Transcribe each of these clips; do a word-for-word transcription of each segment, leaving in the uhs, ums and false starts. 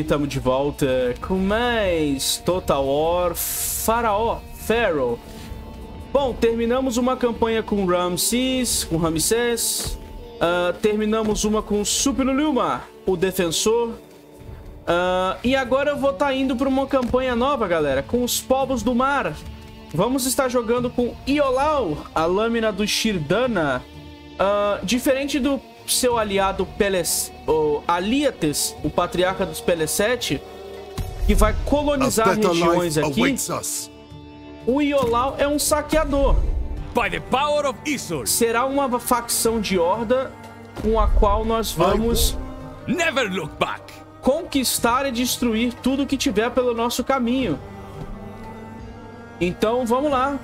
estamos de volta com mais Total War Faraó, Pharaoh. Bom, terminamos uma campanha com Ramses, com Ramsés. Uh, terminamos uma com Supiluluma, o defensor. Uh, e agora eu vou estar tá indo para uma campanha nova, galera, com os povos do mar. Vamos estar jogando com Iolau, a lâmina do Shirdana. Uh, diferente do seu aliado Peles, ou Aliates, o patriarca dos Pelesete, que vai colonizar regiões aqui, o Iolau é um saqueador. By the power of Isur. Será uma facção de horda com a qual nós vamos never look back. Conquistar e destruir tudo que tiver pelo nosso caminho. Então vamos lá.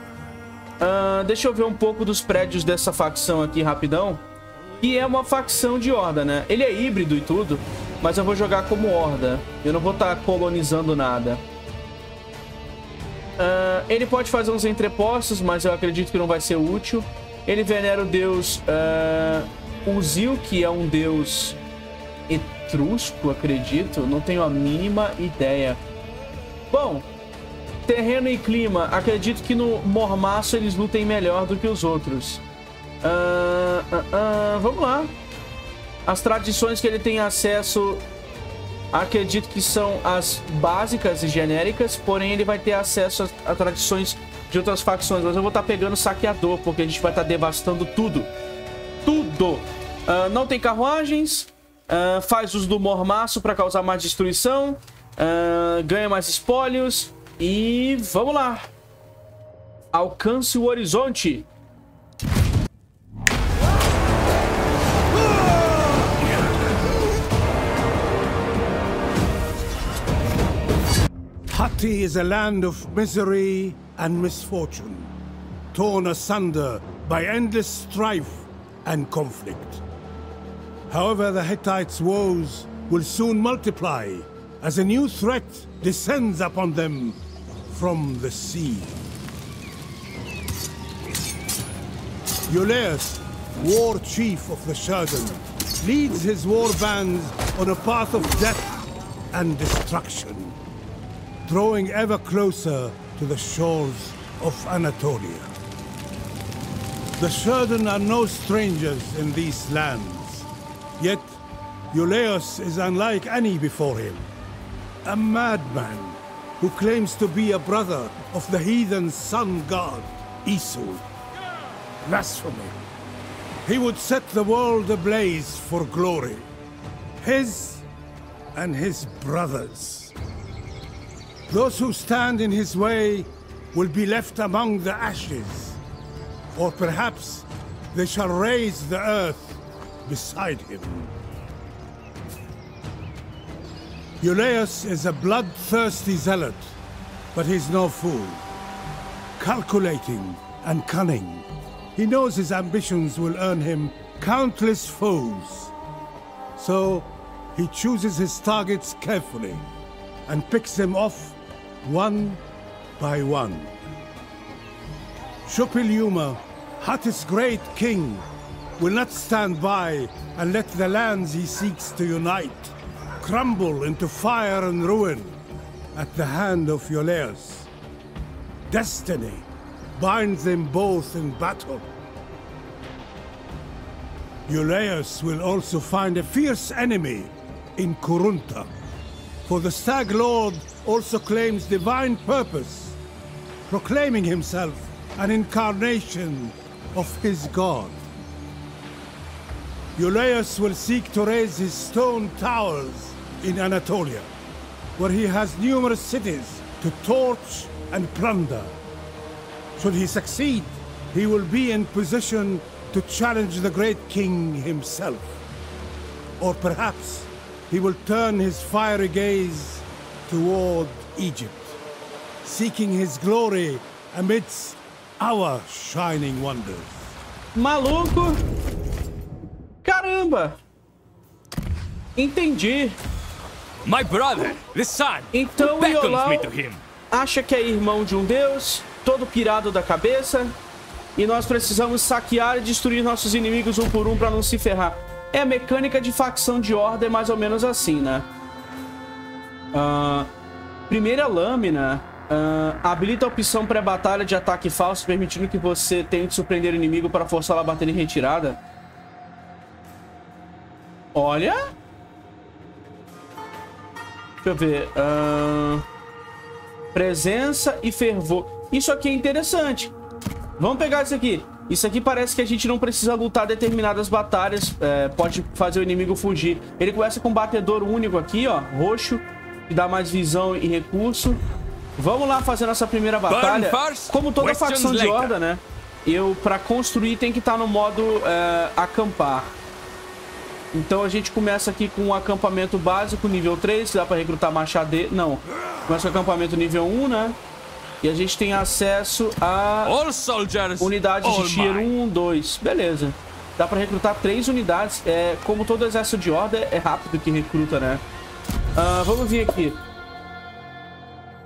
Uh, deixa eu ver um pouco dos prédios dessa facção aqui rapidão. Que é uma facção de horda, né? Ele é híbrido e tudo, mas eu vou jogar como horda. Eu não vou estar tá colonizando nada. Uh, ele pode fazer uns entrepostos, mas eu acredito que não vai ser útil. Ele venera o deus uh, Uzil, que é um deus etrusco, acredito. Não tenho a mínima ideia. Bom, terreno e clima. Acredito que no Mormaço eles lutem melhor do que os outros. Uh, uh, uh, vamos lá. As tradições que ele tem acesso, acredito que são as básicas e genéricas. Porém, ele vai ter acesso a, a tradições de outras facções. Mas eu vou estar tá pegando saqueador, porque a gente vai estar tá devastando tudo. Tudo. Uh, não tem carruagens. Uh, faz uso do mormaço para causar mais destruição. Uh, ganha mais espólios. E vamos lá. Alcance o horizonte. Hatti is a land of misery and misfortune, torn asunder by endless strife and conflict. However, the Hittites' woes will soon multiply as a new threat descends upon them from the sea. Euleus, war chief of the Shurden, leads his war bands on a path of death and destruction, drawing ever closer to the shores of Anatolia. The Shurden are no strangers in these lands, yet Euleus is unlike any before him, a madman who claims to be a brother of the heathen sun god, Isu. Blasphemy. He would set the world ablaze for glory, his and his brothers. Those who stand in his way will be left among the ashes, or perhaps they shall raise the earth beside him. Euleus is a bloodthirsty zealot, but he's no fool. Calculating and cunning, he knows his ambitions will earn him countless foes. So he chooses his targets carefully and picks them off one by one. Shupiluma, Hatti's great king, will not stand by and let the lands he seeks to unite crumble into fire and ruin at the hand of Euleus. Destiny binds them both in battle. Euleus will also find a fierce enemy in Kurunta, for the Stag Lord also claims divine purpose, proclaiming himself an incarnation of his god. Euleus will seek to raise his stone towers in Anatolia, where he has numerous cities to torch and plunder. Should he succeed, he will be in position to challenge the great king himself, or perhaps he will turn his fiery gaze toward Egypt, seeking his glory amidst our shining wonders. Maluco! Caramba! Entendi. My brother, the sun. Então o Iolau acha que é irmão de um deus, todo pirado da cabeça, e nós precisamos saquear e destruir nossos inimigos um por um para não se ferrar. É a mecânica de facção de horda, é mais ou menos assim, né? Uh, primeira lâmina uh, habilita a opção pré-batalha de ataque falso, permitindo que você tente surpreender o inimigo para forçá-lo a bater em retirada. Olha! Deixa eu ver. Uh, presença e fervor. Isso aqui é interessante. Vamos pegar isso aqui. Isso aqui parece que a gente não precisa lutar determinadas batalhas. É, pode fazer o inimigo fugir. Ele começa com um batedor único aqui, ó. Roxo. Que dá mais visão e recurso. Vamos lá fazer nossa primeira batalha. Como toda facção de horda, né? Eu, pra construir, tem que estar no modo é, acampar. Então a gente começa aqui com um acampamento básico, nível três. Que dá pra recrutar machade... Não. Começa com acampamento nível um, né? E a gente tem acesso a unidades de tier um, dois. Beleza. Dá pra recrutar três unidades. É, como todo exército de horda, é rápido que recruta, né? Uh, vamos vir aqui.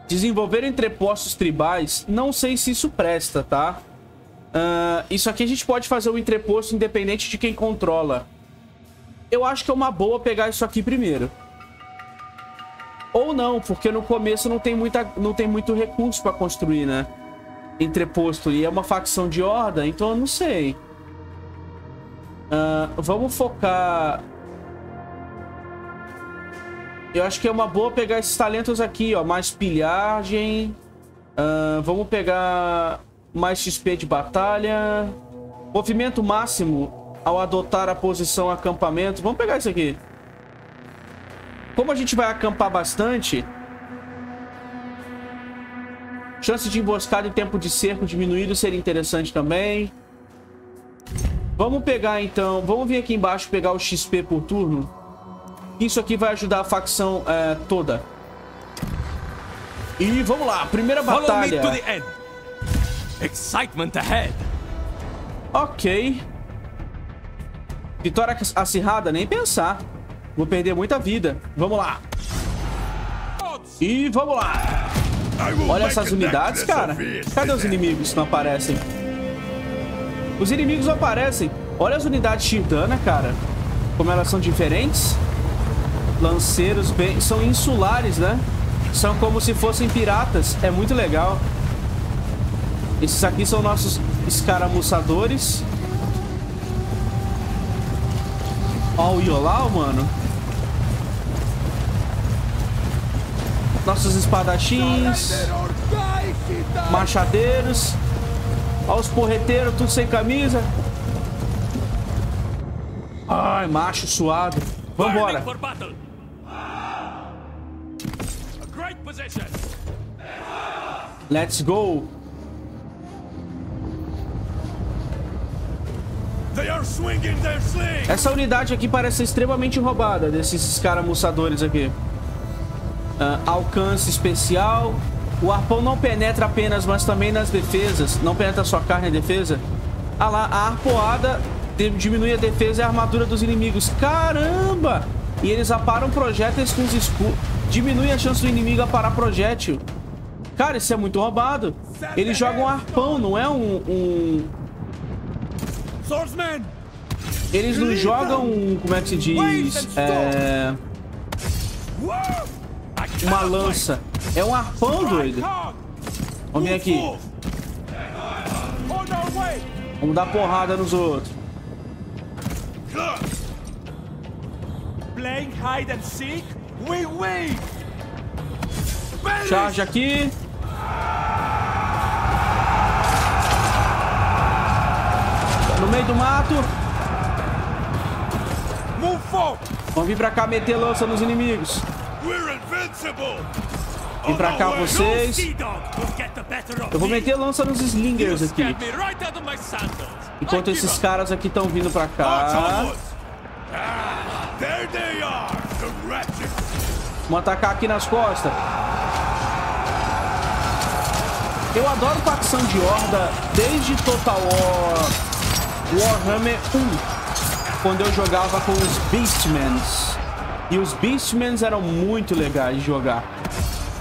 Desenvolver entrepostos tribais. Não sei se isso presta, tá? Uh, isso aqui a gente pode fazer um entreposto independente de quem controla. Eu acho que é uma boa pegar isso aqui primeiro. Ou não, porque no começo não tem, muita, não tem muito recurso pra construir, né? Entreposto. E é uma facção de horda, então eu não sei. Uh, vamos focar... Eu acho que é uma boa pegar esses talentos aqui, ó. Mais pilhagem. Uh, vamos pegar mais X P de batalha. Movimento máximo ao adotar a posição acampamento. Vamos pegar isso aqui. Como a gente vai acampar bastante, chance de emboscada e tempo de cerco diminuído seria interessante também. Vamos pegar então, vamos vir aqui embaixo pegar o X P por turno. Isso aqui vai ajudar a facção é, toda. E vamos lá, primeira batalha. Excitement ahead. Ok. Vitória acirrada, nem pensar. Vou perder muita vida. Vamos lá. E vamos lá. Olha essas unidades, cara. Cadê os inimigos que não aparecem? Os inimigos não aparecem. Olha as unidades Shidana, cara. Como elas são diferentes. Lanceiros bem... São insulares, né? São como se fossem piratas. É muito legal. Esses aqui são nossos escaramuçadores. Ó o Iolau, mano. Nossos espadachins, machadeiros, olha os porreteiros, tudo sem camisa. Ai, macho suado. Vambora. Let's go. Essa unidade aqui parece extremamente roubada desses escaramuçadores aqui. Uh, alcance especial. O arpão não penetra apenas, mas também nas defesas. Não penetra só carne e defesa. Ah lá, a arpoada diminui a defesa e a armadura dos inimigos. Caramba! E eles aparam projéteis com os escudos. Diminui a chance do inimigo aparar projétil. Cara, isso é muito roubado. Eles jogam um arpão, não é um... um... Eles não jogam... Como é que se diz? É... Uma lança. É um arpão, doido. Vamos vir aqui. Vamos dar porrada nos outros. Charge aqui. No meio do mato. Vamos vir pra cá meter lança nos inimigos. Vem pra cá vocês. Eu vou meter lança nos slingers aqui. Enquanto esses caras aqui estão vindo pra cá. Vamos atacar aqui nas costas. Eu adoro facção de horda desde Total War... Warhammer um, quando eu jogava com os Beastmen. E os Beastmen eram muito legais de jogar.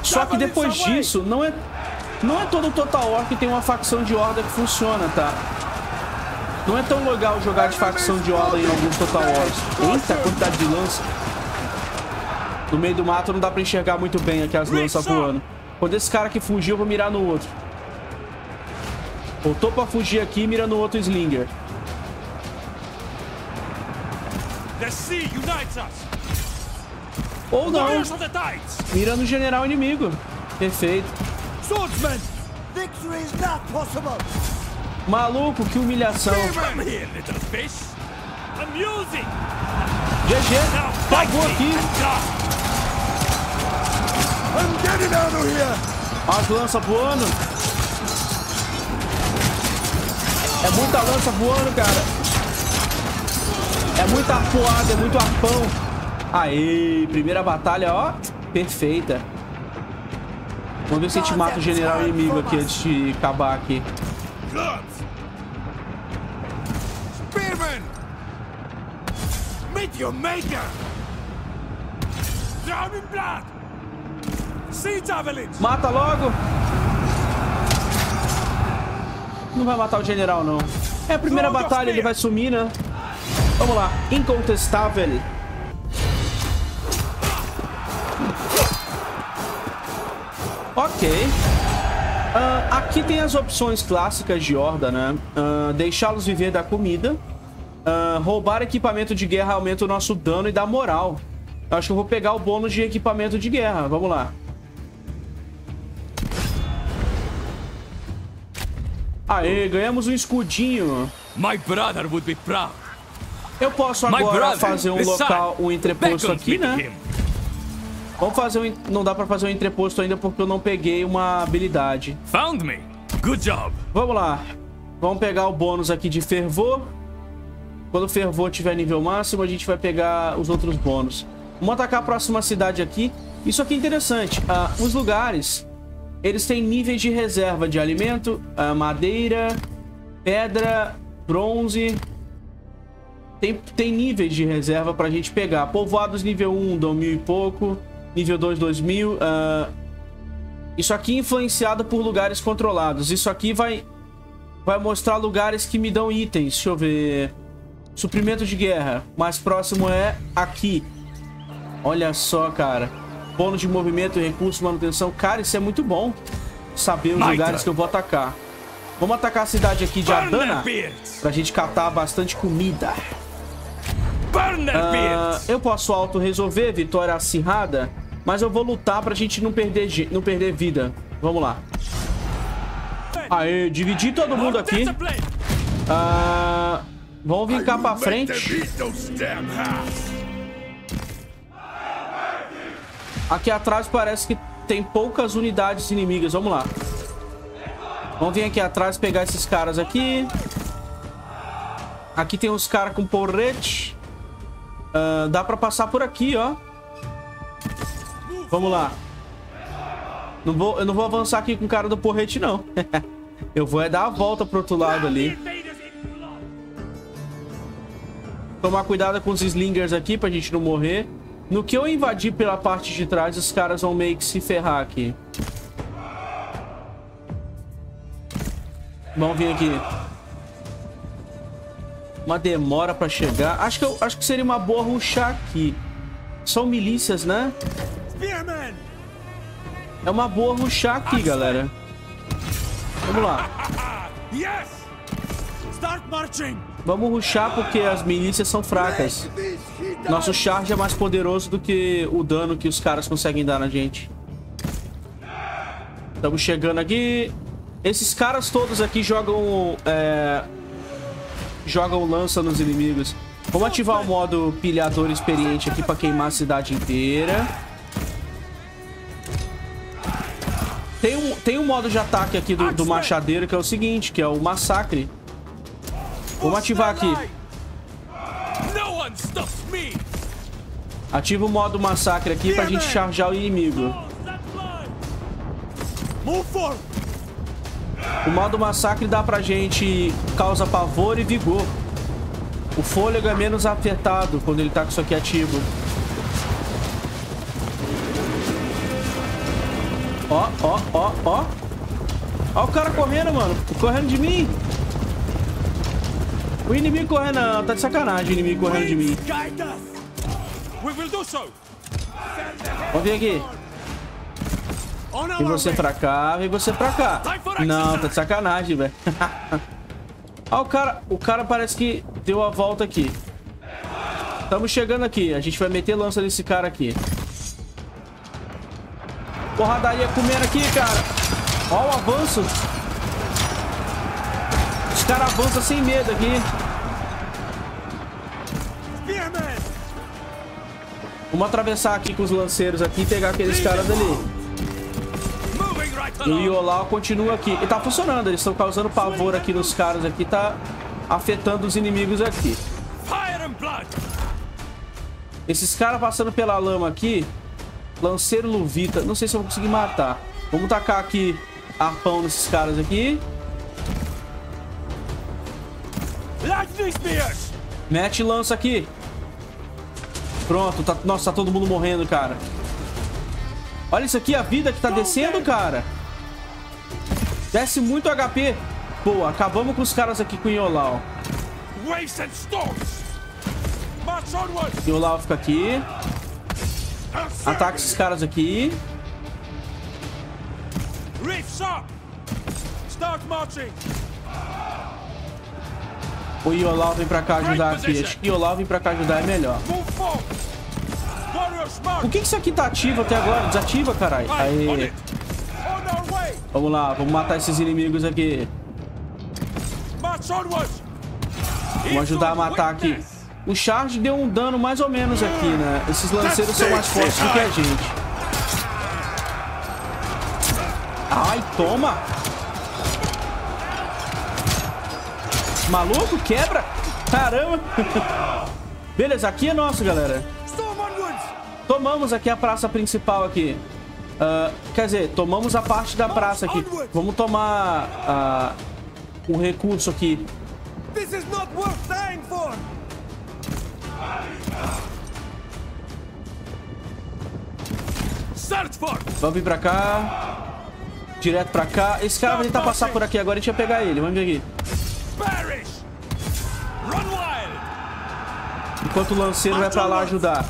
Só que depois disso, não é, não é todo Total War que tem uma facção de horda que funciona, tá? Não é tão legal jogar de facção de horda em alguns Total Wars. Eita, quantidade de lança. No meio do mato não dá pra enxergar muito bem aquelas lanças voando. Quando esse cara aqui fugiu, eu vou mirar no outro. Voltou pra fugir aqui e mira no outro Slinger. Ou não. Mira no general inimigo. Perfeito. Maluco, que humilhação. G G, pagou aqui. As lanças voando. É muita lança voando, cara. É muita arpoada, é muito arpão. Aê, primeira batalha, ó. Perfeita. Vamos ver se a gente mata o general inimigo aqui antes de acabar aqui. Your maker. Drown in blood. Sea javelins. Mata logo. Não vai matar o general, não. É a primeira batalha, ele vai sumir, né? Vamos lá. Incontestável. Ok. Uh, aqui tem as opções clássicas de horda, né? Uh, Deixá-los viver da comida. Uh, roubar equipamento de guerra aumenta o nosso dano e dá moral. Eu acho que eu vou pegar o bônus de equipamento de guerra. Vamos lá. Aê, ganhamos um escudinho. My brother would be proud. Eu posso agora fazer um local, um entreposto aqui, né? Vamos fazer um... Não dá pra fazer um entreposto ainda porque eu não peguei uma habilidade. Found me. Good job. Vamos lá. Vamos pegar o bônus aqui de fervor. Quando o fervor tiver nível máximo, a gente vai pegar os outros bônus. Vamos atacar a próxima cidade aqui. Isso aqui é interessante. Ah, os lugares, eles têm níveis de reserva de alimento, ah, madeira, pedra, bronze. Tem, tem níveis de reserva pra gente pegar. Povoados nível um dão mil e pouco. Nível dois, dois mil. Ah, isso aqui é influenciado por lugares controlados. Isso aqui vai, vai mostrar lugares que me dão itens. Deixa eu ver... Suprimento de guerra. Mais próximo é aqui. Olha só, cara. Bônus de movimento, recurso, manutenção. Cara, isso é muito bom. Saber os lugares que eu vou atacar. Vamos atacar a cidade aqui de Adana. Pra gente catar bastante comida. Ah, eu posso auto-resolver, vitória acirrada. Mas eu vou lutar pra gente não perder, não perder vida. Vamos lá. Aê, dividi todo mundo aqui. Ah... Vamos vir cá pra frente. Aqui atrás parece que tem poucas unidades inimigas. Vamos lá. Vamos vir aqui atrás pegar esses caras aqui. Aqui tem uns caras com porrete. Uh, dá pra passar por aqui, ó. Vamos lá. Não vou, eu não vou avançar aqui com o cara do porrete, não. Eu vou é dar a volta pro outro lado ali. Tomar cuidado com os slingers aqui pra gente não morrer. No que eu invadir pela parte de trás, os caras vão meio que se ferrar aqui. Vamos vir aqui. Uma demora pra chegar. Acho que, eu, acho que seria uma boa rushar aqui. São milícias, né? É uma boa rushar aqui, galera. Vamos lá. Vamos rushar porque as milícias são fracas. Nosso charge é mais poderoso do que o dano que os caras conseguem dar na gente. Estamos chegando aqui. Esses caras todos aqui jogam... É... Jogam lança nos inimigos. Vamos ativar o modo pilhador experiente aqui para queimar a cidade inteira. Tem um, tem um modo de ataque aqui do, do machadeiro que é o seguinte, que é o massacre. Vamos ativar aqui. Ativa o modo massacre aqui pra gente charjar o inimigo. O modo massacre dá pra gente causa pavor e vigor. O fôlego é menos afetado quando ele tá com isso aqui ativo. Ó, ó, ó, ó. Ó o cara correndo, mano. Correndo de mim. O inimigo correndo, não, tá de sacanagem o inimigo correndo de mim. Vamos vir aqui. Vem você pra cá, vem você pra cá. Não, tá de sacanagem, velho. Ah, o cara, o cara parece que deu a volta aqui. Estamos chegando aqui. A gente vai meter lança nesse cara aqui. Porradaria comendo aqui, cara. Ó o avanço. Os caras avançam sem medo aqui. Vamos atravessar aqui com os lanceiros aqui e pegar aqueles caras ali. E o Yolau continua aqui. E tá funcionando, eles estão causando pavor aqui nos caras aqui. Tá afetando os inimigos aqui. Esses caras passando pela lama aqui. Lanceiro Luvita. Não sei se eu vou conseguir matar. Vamos tacar aqui arpão nesses caras aqui. Mete lança aqui. Pronto, tá... nossa, tá todo mundo morrendo, cara. Olha isso aqui, a vida que tá descendo, cara. Desce muito H P. Boa, acabamos com os caras aqui com o Yolau. O Yolau fica aqui. Ataca esses caras aqui. O Yolau vem pra cá ajudar aqui. Acho que o Yolau vem pra cá ajudar é melhor. Por que isso aqui tá ativo até agora? Desativa, caralho. Aí. Vamos lá, vamos matar esses inimigos aqui. Vamos ajudar a matar aqui. O charge deu um dano mais ou menos aqui, né? Esses lanceiros são mais fortes do que a gente. Ai, toma! Maluco, quebra! Caramba! Beleza, aqui é nosso, galera. Tomamos aqui a praça principal aqui. Uh, quer dizer, tomamos a parte da praça aqui. Vamos tomar uh, um recurso aqui. Vamos vir pra cá. Direto pra cá. Esse cara vai tentar passar por aqui agora. A gente vai pegar ele. Vamos ver aqui. Enquanto o lanceiro vai pra lá ajudar.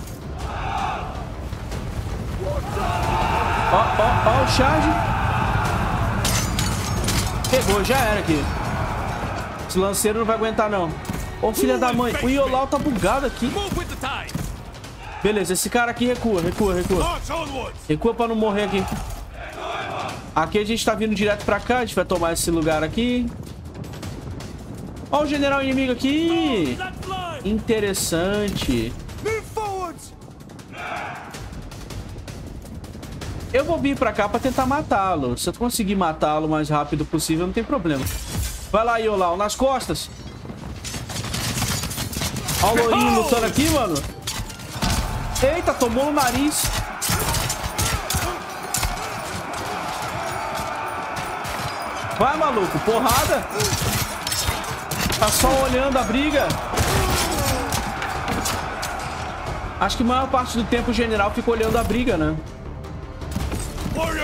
Ó, ó, ó o charge. Pegou, já era aqui. Esse lanceiro não vai aguentar, não. Ô, filha da mãe, o Yolau tá bugado aqui. Beleza, esse cara aqui recua, recua, recua. Recua pra não morrer aqui. Aqui a gente tá vindo direto pra cá. A gente vai tomar esse lugar aqui. Ó o general inimigo aqui. Interessante. Eu vou vir pra cá pra tentar matá-lo. Se eu conseguir matá-lo o mais rápido possível, não tem problema. Vai lá, Yolau, nas costas. Ó o lourinho lutando aqui, mano. Eita, tomou o nariz. Vai, maluco, porrada. Tá só olhando a briga. Acho que a maior parte do tempo o general fica olhando a briga, né?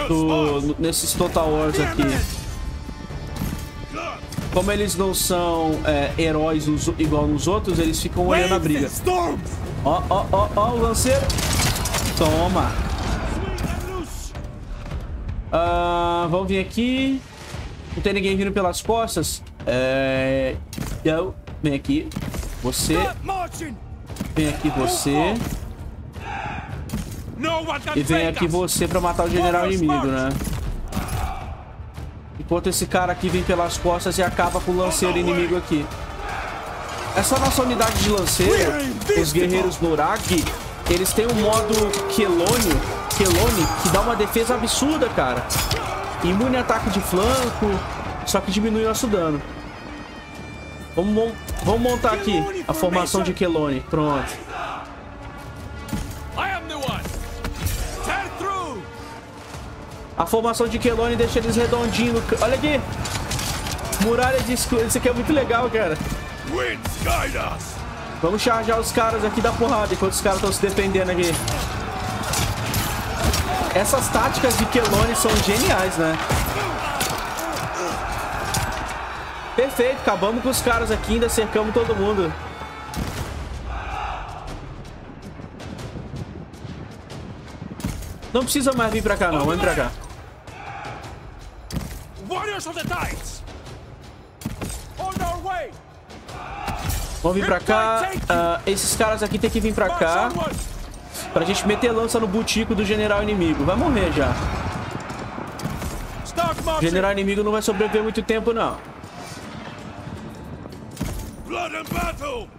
Do, nesses Total Wars aqui. Como eles não são é, heróis nos, igual nos outros, eles ficam olhando a briga. Ó, ó, ó, ó, o lanceiro. Toma. Uh, vamos vir aqui. Não tem ninguém vindo pelas costas. É... Eu. Vem aqui. Você. Vem aqui você. E vem aqui você pra matar o general inimigo, né? Enquanto esse cara aqui vem pelas costas e acaba com o lanceiro inimigo aqui. Essa nossa unidade de lanceiro, os guerreiros Norag, eles têm um modo Quelônio, Quelônio, que dá uma defesa absurda, cara. Imune a ataque de flanco, só que diminui nosso dano. Vamos, vamos montar aqui a formação de Quelônio. Pronto. A formação de Quelônio deixa eles redondinhos. Olha aqui. Muralha de escudo. Isso aqui é muito legal, cara. Vamos chargear os caras aqui da porrada enquanto os caras estão se defendendo aqui. Essas táticas de Quelônio são geniais, né? Perfeito. Acabamos com os caras aqui. Ainda cercamos todo mundo. Não precisa mais vir pra cá, não. Vem pra cá. Vamos vir pra cá. Uh, esses caras aqui tem que vir pra cá. Pra gente meter lança no butico do general inimigo. Vai morrer já. O general inimigo não vai sobreviver muito tempo, não. Blood and battle!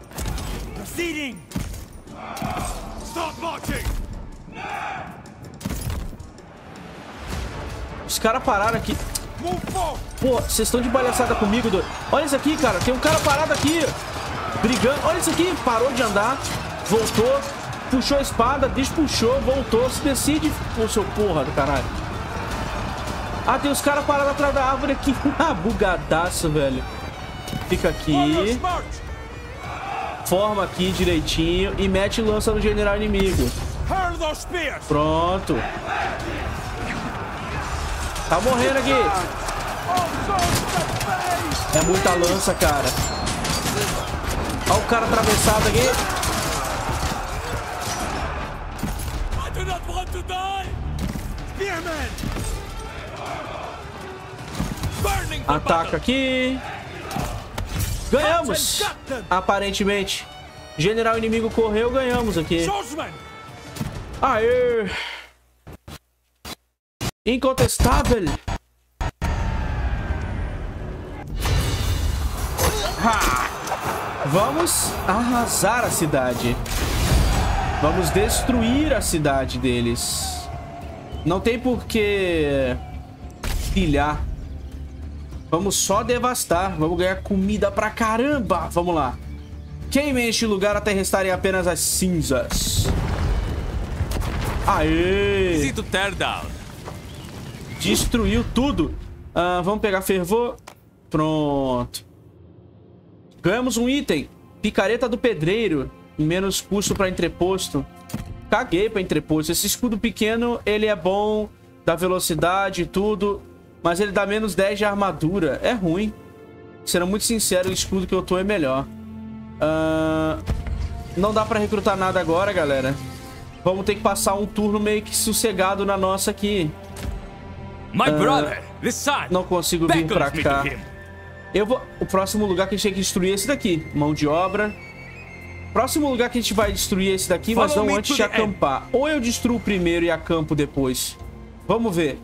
Proceeding! Stop marching! Os caras pararam aqui. Pô, vocês estão de palhaçada comigo, doido. Olha isso aqui, cara. Tem um cara parado aqui. Brigando. Olha isso aqui. Parou de andar. Voltou. Puxou a espada. Despuxou. Voltou. Se decide. Ô, seu porra do caralho. Ah, tem os caras parados atrás da árvore aqui. Ah, bugadaço, velho. Fica aqui. Forma aqui direitinho. E mete lança no general inimigo. Pronto. Tá morrendo aqui. É muita lança, cara. Olha o cara atravessado aqui. Ataca aqui. Ganhamos. Aparentemente. General inimigo correu, ganhamos aqui. Aê. Incontestável. Ha. Vamos arrasar a cidade. Vamos destruir a cidade deles. Não tem por que pilhar. Vamos só devastar. Vamos ganhar comida pra caramba. Vamos lá. Queime este lugar até restarem apenas as cinzas. Aê. Destruiu tudo. Ah, vamos pegar fervor. Pronto. Ganhamos um item. Picareta do pedreiro. Menos custo para entreposto. Caguei para entreposto. Esse escudo pequeno, ele é bom. Dá velocidade e tudo. Mas ele dá menos dez de armadura. É ruim. Sendo muito sincero, o escudo que eu tô é melhor. Ah, não dá para recrutar nada agora, galera. Vamos ter que passar um turno meio que sossegado na nossa aqui. My brother, this side. Não consigo vir pra cá. Eu vou... O próximo lugar que a gente tem que destruir é esse daqui. Mão de obra. Próximo lugar que a gente vai destruir é esse daqui, mas não antes de acampar. Ou eu destruo primeiro e acampo depois. Vamos ver.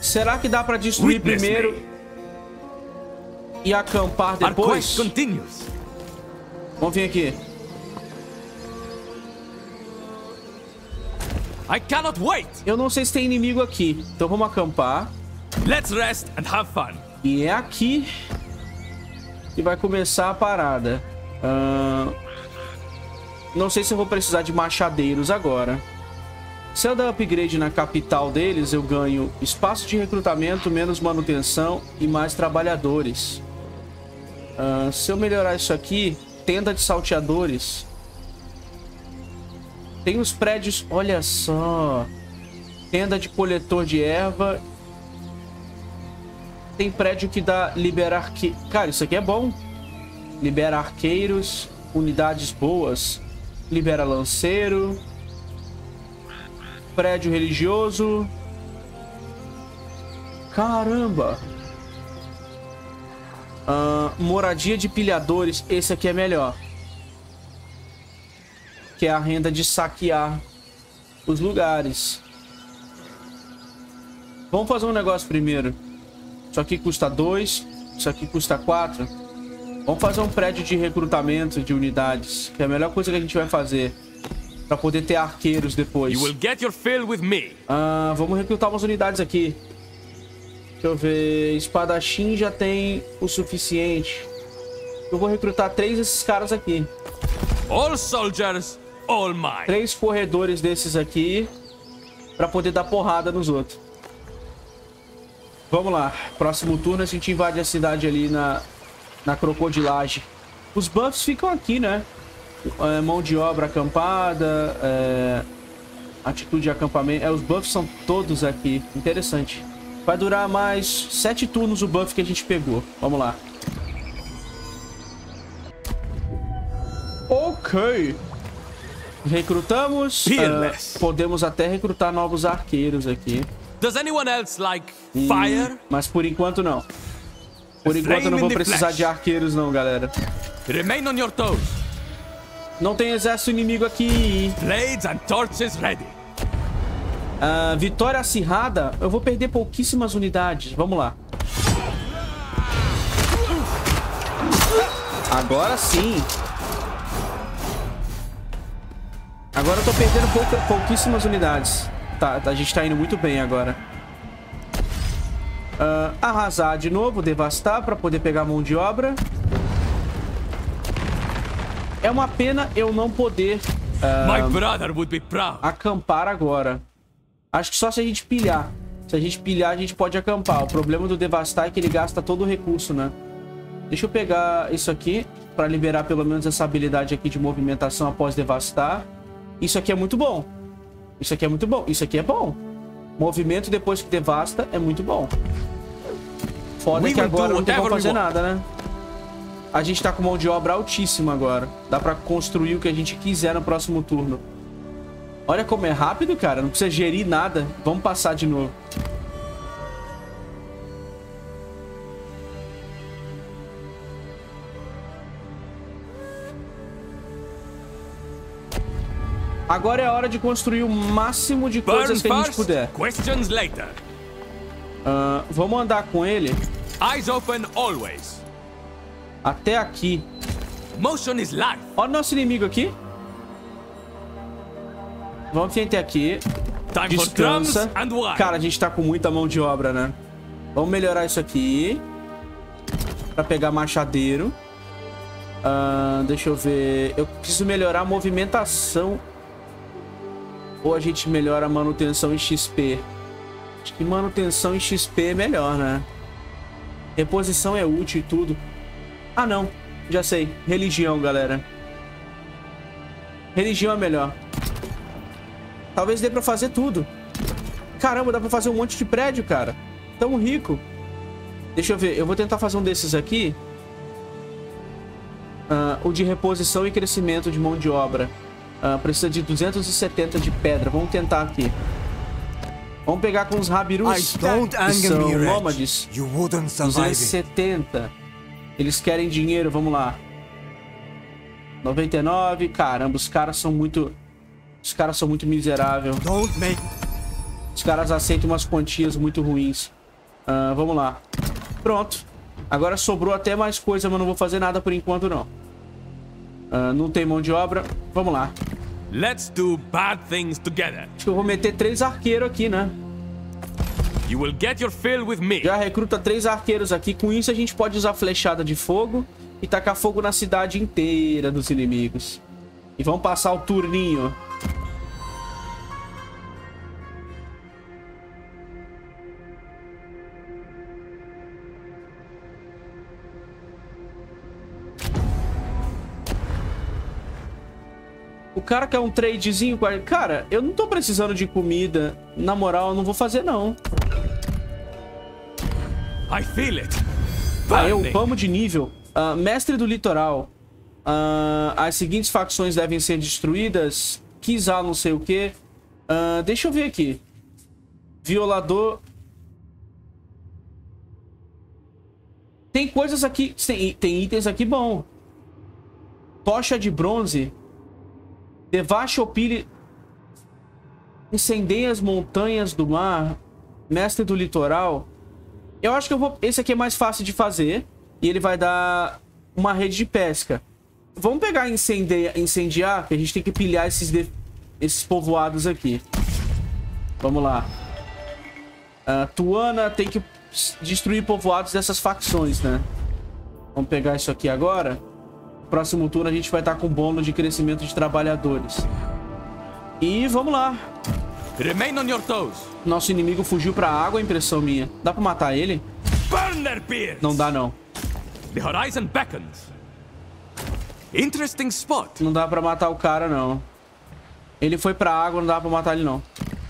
Será que dá pra destruir primeiro e acampar depois? Vamos vir aqui. I cannot wait. Eu não sei se tem inimigo aqui, então vamos acampar. Let's rest and have fun. E é aqui que vai começar a parada. Uh... Não sei se eu vou precisar de machadeiros agora. Se eu dar upgrade na capital deles, eu ganho espaço de recrutamento, menos manutenção e mais trabalhadores. Uh, se eu melhorar isso aqui, tenda de salteadores. Tem os prédios, olha só. Tenda de coletor de erva. Tem prédio que dá liberar arque... Cara, isso aqui é bom. Libera arqueiros, unidades boas. Libera lanceiro. Prédio religioso. Caramba. Uh, moradia de pilhadores. Esse aqui é melhor. Que é a renda de saquear os lugares. Vamos fazer um negócio primeiro. Isso aqui custa dois. Isso aqui custa quatro. Vamos fazer um prédio de recrutamento de unidades. Que é a melhor coisa que a gente vai fazer. Pra poder ter arqueiros depois. You will get your fill with me. Ah, vamos recrutar umas unidades aqui. Deixa eu ver. Espadachim já tem o suficiente. Eu vou recrutar três desses caras aqui. All soldiers, all mine. Três corredores desses aqui. Pra poder dar porrada nos outros. Vamos lá. Próximo turno a gente invade a cidade ali na, na crocodilagem. Os buffs ficam aqui, né? É, mão de obra acampada, é, atitude de acampamento. É, os buffs são todos aqui. Interessante. Vai durar mais sete turnos o buff que a gente pegou. Vamos lá. Ok. Recrutamos. Uh, podemos até recrutar novos arqueiros aqui. Does anyone else like fire? Hum, mas por enquanto não. Por enquanto eu não vou precisar de arqueiros não, galera. Remain on your toes. Não tem exército inimigo aqui. Blades and torches ready. Uh, vitória acirrada. Eu vou perder pouquíssimas unidades. Vamos lá. Agora sim. Agora eu tô perdendo pouca, pouquíssimas unidades. Tá, a gente tá indo muito bem agora. Uh, arrasar de novo, devastar pra poder pegar mão de obra. É uma pena eu não poder uh, My brother would be proud. Acampar agora. Acho que só se a gente pilhar. Se a gente pilhar, a gente pode acampar. O problema do devastar é que ele gasta todo o recurso, né? Deixa eu pegar isso aqui pra liberar pelo menos essa habilidade aqui de movimentação após devastar. Isso aqui é muito bom. Isso aqui é muito bom. Isso aqui é bom. Movimento depois que devasta é muito bom. Foda que agora não tem como fazer nada, né? A gente tá com mão de obra altíssima agora. Dá pra construir o que a gente quiser no próximo turno. Olha como é rápido, cara. Não precisa gerir nada. Vamos passar de novo. Agora é a hora de construir o máximo de coisas que a gente puder. Uh, vamos andar com ele. Eyes open always. Até aqui. Motion is life. Olha o nosso inimigo aqui. Vamos até aqui. Descansa. Cara, a gente tá com muita mão de obra, né? Vamos melhorar isso aqui. Pra pegar machadeiro. Uh, deixa eu ver. Eu preciso melhorar a movimentação. Ou a gente melhora a manutenção em X P. Acho que manutenção em X P é melhor, né? Reposição é útil e tudo. Ah, não. Já sei. Religião, galera. Religião é melhor. Talvez dê pra fazer tudo. Caramba, dá pra fazer um monte de prédio, cara. Tão rico. Deixa eu ver. Eu vou tentar fazer um desses aqui. Ah, o de reposição e crescimento de mão de obra. Uh, precisa de duzentos e setenta de pedra. Vamos tentar aqui. Vamos pegar com os Rabirus, que são nômades. duzentos e setenta. Eles querem dinheiro, vamos lá. noventa e nove. Caramba, os caras são muito... Os caras são muito miseráveis. Os caras aceitam umas quantias muito ruins. Uh, vamos lá. Pronto. Agora sobrou até mais coisa, mas não vou fazer nada por enquanto, não. Uh, não tem mão de obra. Vamos lá. Let's do bad things together. Acho que eu vou meter três arqueiros aqui, né? You will get your fill with me. Já recruta três arqueiros aqui. Com isso a gente pode usar flechada de fogo e tacar fogo na cidade inteira dos inimigos. E vamos passar o turninho. O cara quer um tradezinho. Cara, eu não tô precisando de comida. Na moral, eu não vou fazer, não. I feel it. Ah, eu vamos de nível. Uh, mestre do litoral. Uh, as seguintes facções devem ser destruídas. Quizá não sei o quê. Uh, deixa eu ver aqui. Violador. Tem coisas aqui. Tem, tem itens aqui bom. Tocha de bronze. Devaste ou pile... Incendeia as montanhas do mar. Mestre do litoral. Eu acho que eu vou... Esse aqui é mais fácil de fazer. E ele vai dar uma rede de pesca. Vamos pegar incendeia... incendiar, que a gente tem que pilhar esses, de... esses povoados aqui. Vamos lá. A Tuana tem que destruir povoados dessas facções, né? Vamos pegar isso aqui agora. Próximo turno a gente vai estar com bônus de crescimento de trabalhadores. E vamos lá. Remain on your toes. Nosso inimigo fugiu pra água, impressão minha. Dá pra matar ele? Burn their beards. Não dá, não. The horizon beckons. Interesting spot. Não dá pra matar o cara, não. Ele foi pra água, não dá pra matar ele, não.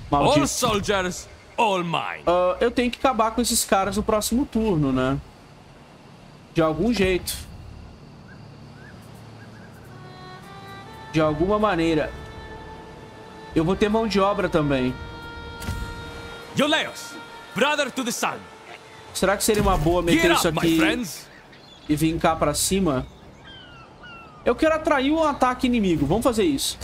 Maldito. All soldiers All mine. Uh, eu tenho que acabar com esses caras no próximo turno, né? De algum jeito. De alguma maneira. Eu vou ter mão de obra também. Iolaos, brother to the sun. Será que seria uma boa meter up, isso aqui e vir cá pra cima? Eu quero atrair um ataque inimigo. Vamos fazer isso.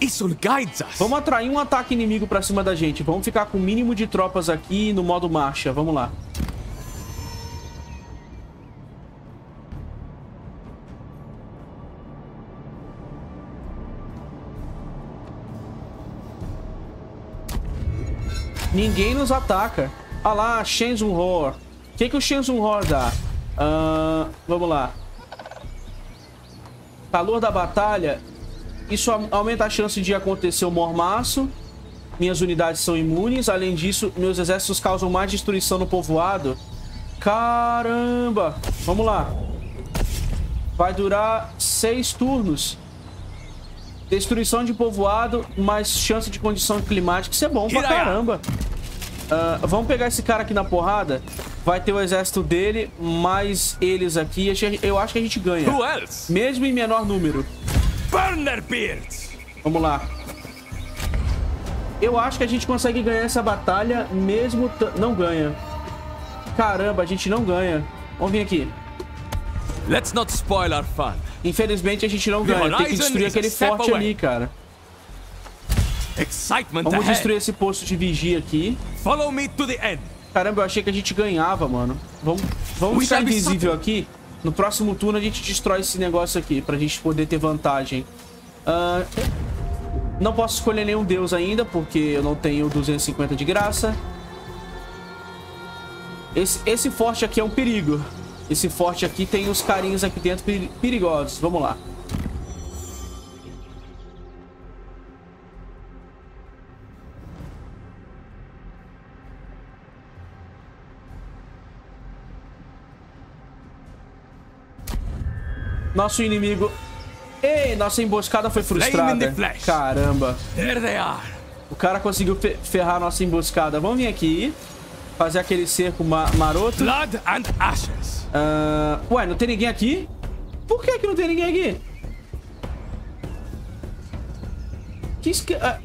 Isso guides us. Vamos atrair um ataque inimigo pra cima da gente. Vamos ficar com o mínimo de tropas aqui no modo marcha. Vamos lá. Ninguém nos ataca. Ah lá, Shenzunhor. O que, que o Shenzunhor dá? Uh, vamos lá. Calor da batalha. Isso aumenta a chance de acontecer um mormaço. Minhas unidades são imunes. Além disso, meus exércitos causam mais destruição no povoado. Caramba! Vamos lá. Vai durar seis turnos. Destruição de povoado, mais chance de condição climática. Isso é bom pra caramba. Uh, vamos pegar esse cara aqui na porrada. Vai ter o exército dele, mais eles aqui. Eu acho que a gente ganha. Mesmo em menor número. Vamos lá. Eu acho que a gente consegue ganhar essa batalha mesmo... Não ganha. Caramba, a gente não ganha. Vamos vir aqui. Let's not spoil our fun. Infelizmente a gente não ganha. Tem que destruir aquele forte ali, cara. Vamos destruir esse posto de vigia aqui. Follow me to the end. Caramba, eu achei que a gente ganhava, mano. Vamos, vamos ficar invisível aqui. No próximo turno a gente destrói esse negócio aqui pra gente poder ter vantagem. Uh, não posso escolher nenhum deus ainda, porque eu não tenho duzentos e cinquenta de graça. Esse, esse forte aqui é um perigo. Esse forte aqui tem os carinhos aqui dentro perigosos. Vamos lá. Nosso inimigo... Ei, nossa emboscada foi frustrada. Caramba. O cara conseguiu ferrar a nossa emboscada. Vamos vir aqui. Fazer aquele cerco ma maroto. Blood and ashes. Uh, ué, não tem ninguém aqui? Por que, que não tem ninguém aqui? Que esque... uh...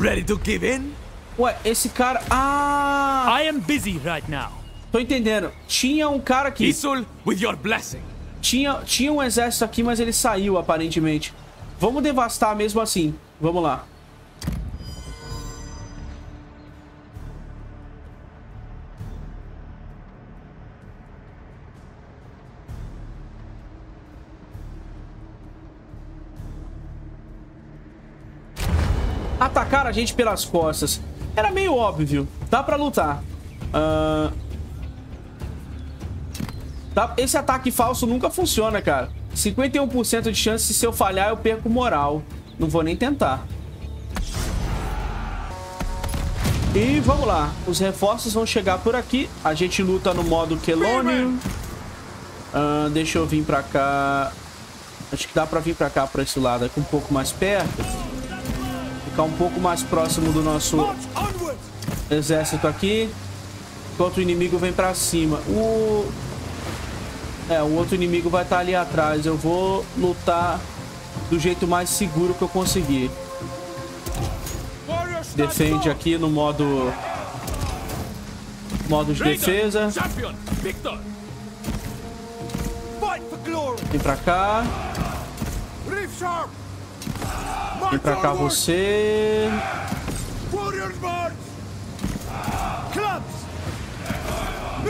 Ready to give in? Ué, esse cara... Ah! I am busy right now. Tô entendendo. Tinha um cara aqui. Isul, with your blessing. Tinha, tinha um exército aqui, mas ele saiu, aparentemente. Vamos devastar mesmo assim. Vamos lá. Atacaram a gente pelas costas. Era meio óbvio. Dá pra lutar. Ahn... Uh... Esse ataque falso nunca funciona, cara. cinquenta e um por cento de chance, se eu falhar, eu perco moral. Não vou nem tentar. E vamos lá. Os reforços vão chegar por aqui. A gente luta no modo Kelônio. Ah, deixa eu vir pra cá. Acho que dá pra vir pra cá, pra esse lado. Aqui um pouco mais perto. Ficar um pouco mais próximo do nosso exército aqui. Enquanto o inimigo vem pra cima. O... É, o outro inimigo vai estar ali atrás. Eu vou lutar do jeito mais seguro que eu conseguir. Defende aqui no modo... Modo de defesa. Vem pra cá. Vem pra cá você.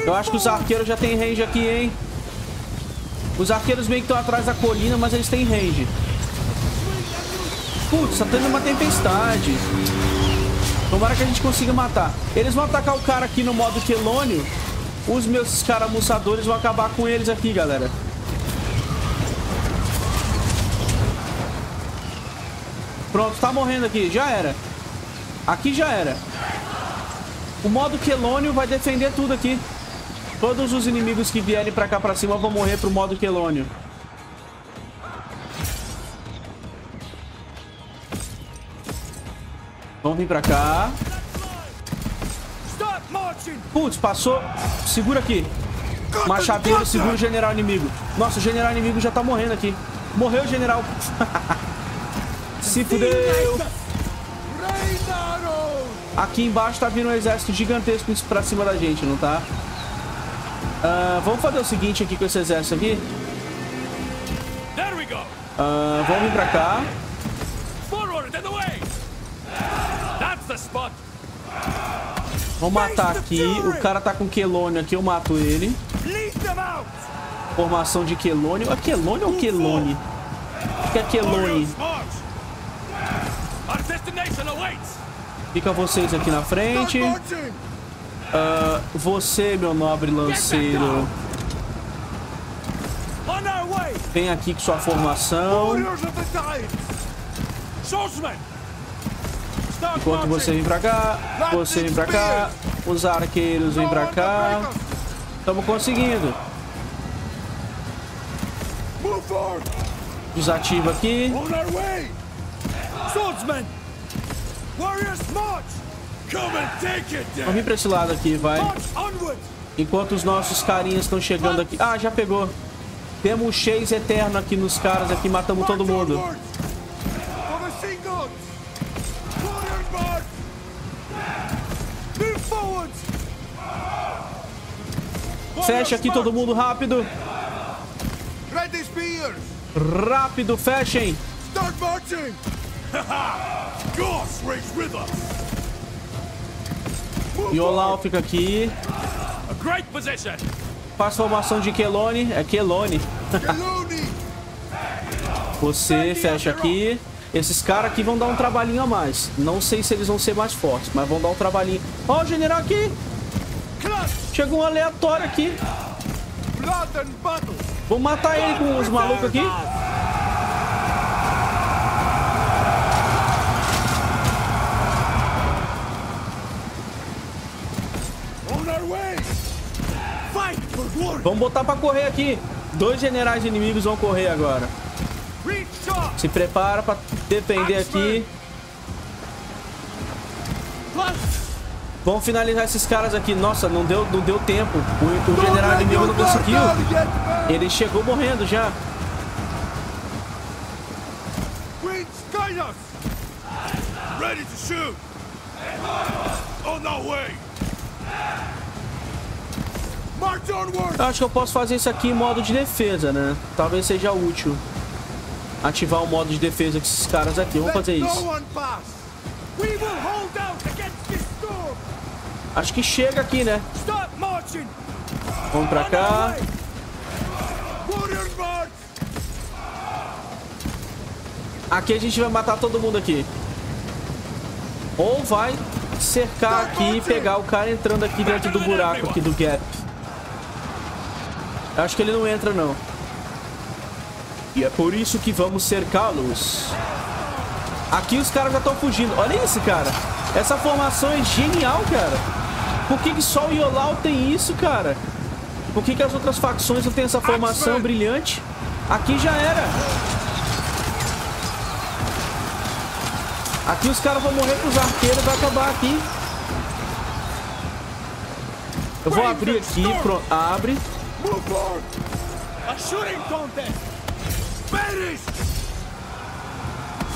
Eu acho que os arqueiros já tem range aqui, hein? Os arqueiros meio que estão atrás da colina, mas eles têm range. Putz, tá tendo uma tempestade. Tomara que a gente consiga matar. Eles vão atacar o cara aqui no modo Quelônio. Os meus caramuçadores vão acabar com eles aqui, galera. Pronto, tá morrendo aqui. Já era. Aqui já era. O modo Quelônio vai defender tudo aqui. Todos os inimigos que vierem pra cá pra cima vão morrer pro modo Quelônio. Vamos vir pra cá. Putz, passou. Segura aqui. Machadeiro, segura o general inimigo. Nossa, o general inimigo já tá morrendo aqui. Morreu o general. Se fudeu. Aqui embaixo tá vindo um exército gigantesco pra cima da gente, não tá? Uh, vamos fazer o seguinte aqui com esse exército aqui. Uh, vamos vir pra cá. Vamos matar aqui. O cara tá com quelônio aqui, eu mato ele. Formação de quelônio. É quelônio ou quelone? O que é quelone? Fica vocês aqui na frente. Uh, você, meu nobre lanceiro, vem aqui com sua formação. Enquanto você vem pra cá, você vem pra cá, os arqueiros vêm pra cá. Estamos conseguindo. Desativa aqui. Vamos vir pra esse lado aqui, vai. Enquanto os nossos carinhas estão chegando aqui. Ah, já pegou. Temos um chase eterno aqui nos caras aqui, matamos todo mundo. Fecha aqui todo mundo, rápido. Rápido, fechem. E Olaf fica aqui. Faça formação de quelone. É quelone. Você fecha aqui. Esses caras aqui vão dar um trabalhinho a mais. Não sei se eles vão ser mais fortes, mas vão dar um trabalhinho. Ó, o general aqui. Chegou um aleatório aqui. Vou matar ele com os malucos aqui. Vamos botar pra correr aqui. Dois generais inimigos vão correr agora. Se prepara pra defender aqui. Vamos finalizar esses caras aqui. Nossa, não deu, não deu tempo. O, o general inimigo não conseguiu. Ele chegou morrendo já. Acho que eu posso fazer isso aqui em modo de defesa, né? Talvez seja útil. Ativar o modo de defesa com esses caras aqui. Vamos fazer isso. Acho que chega aqui, né? Vamos pra cá. Aqui a gente vai matar todo mundo aqui. Ou vai cercar aqui e pegar o cara entrando aqui dentro do buraco aqui do gap. Acho que ele não entra, não. E é por isso que vamos cercá-los. Aqui os caras já estão fugindo. Olha isso, cara. Essa formação é genial, cara. Por que, que só o Iolal tem isso, cara? Por que, que as outras facções não têm essa formação brilhante? Aqui já era. Aqui os caras vão morrer pros arqueiros. Vai acabar aqui. Eu vou abrir aqui. Pronto. Abre.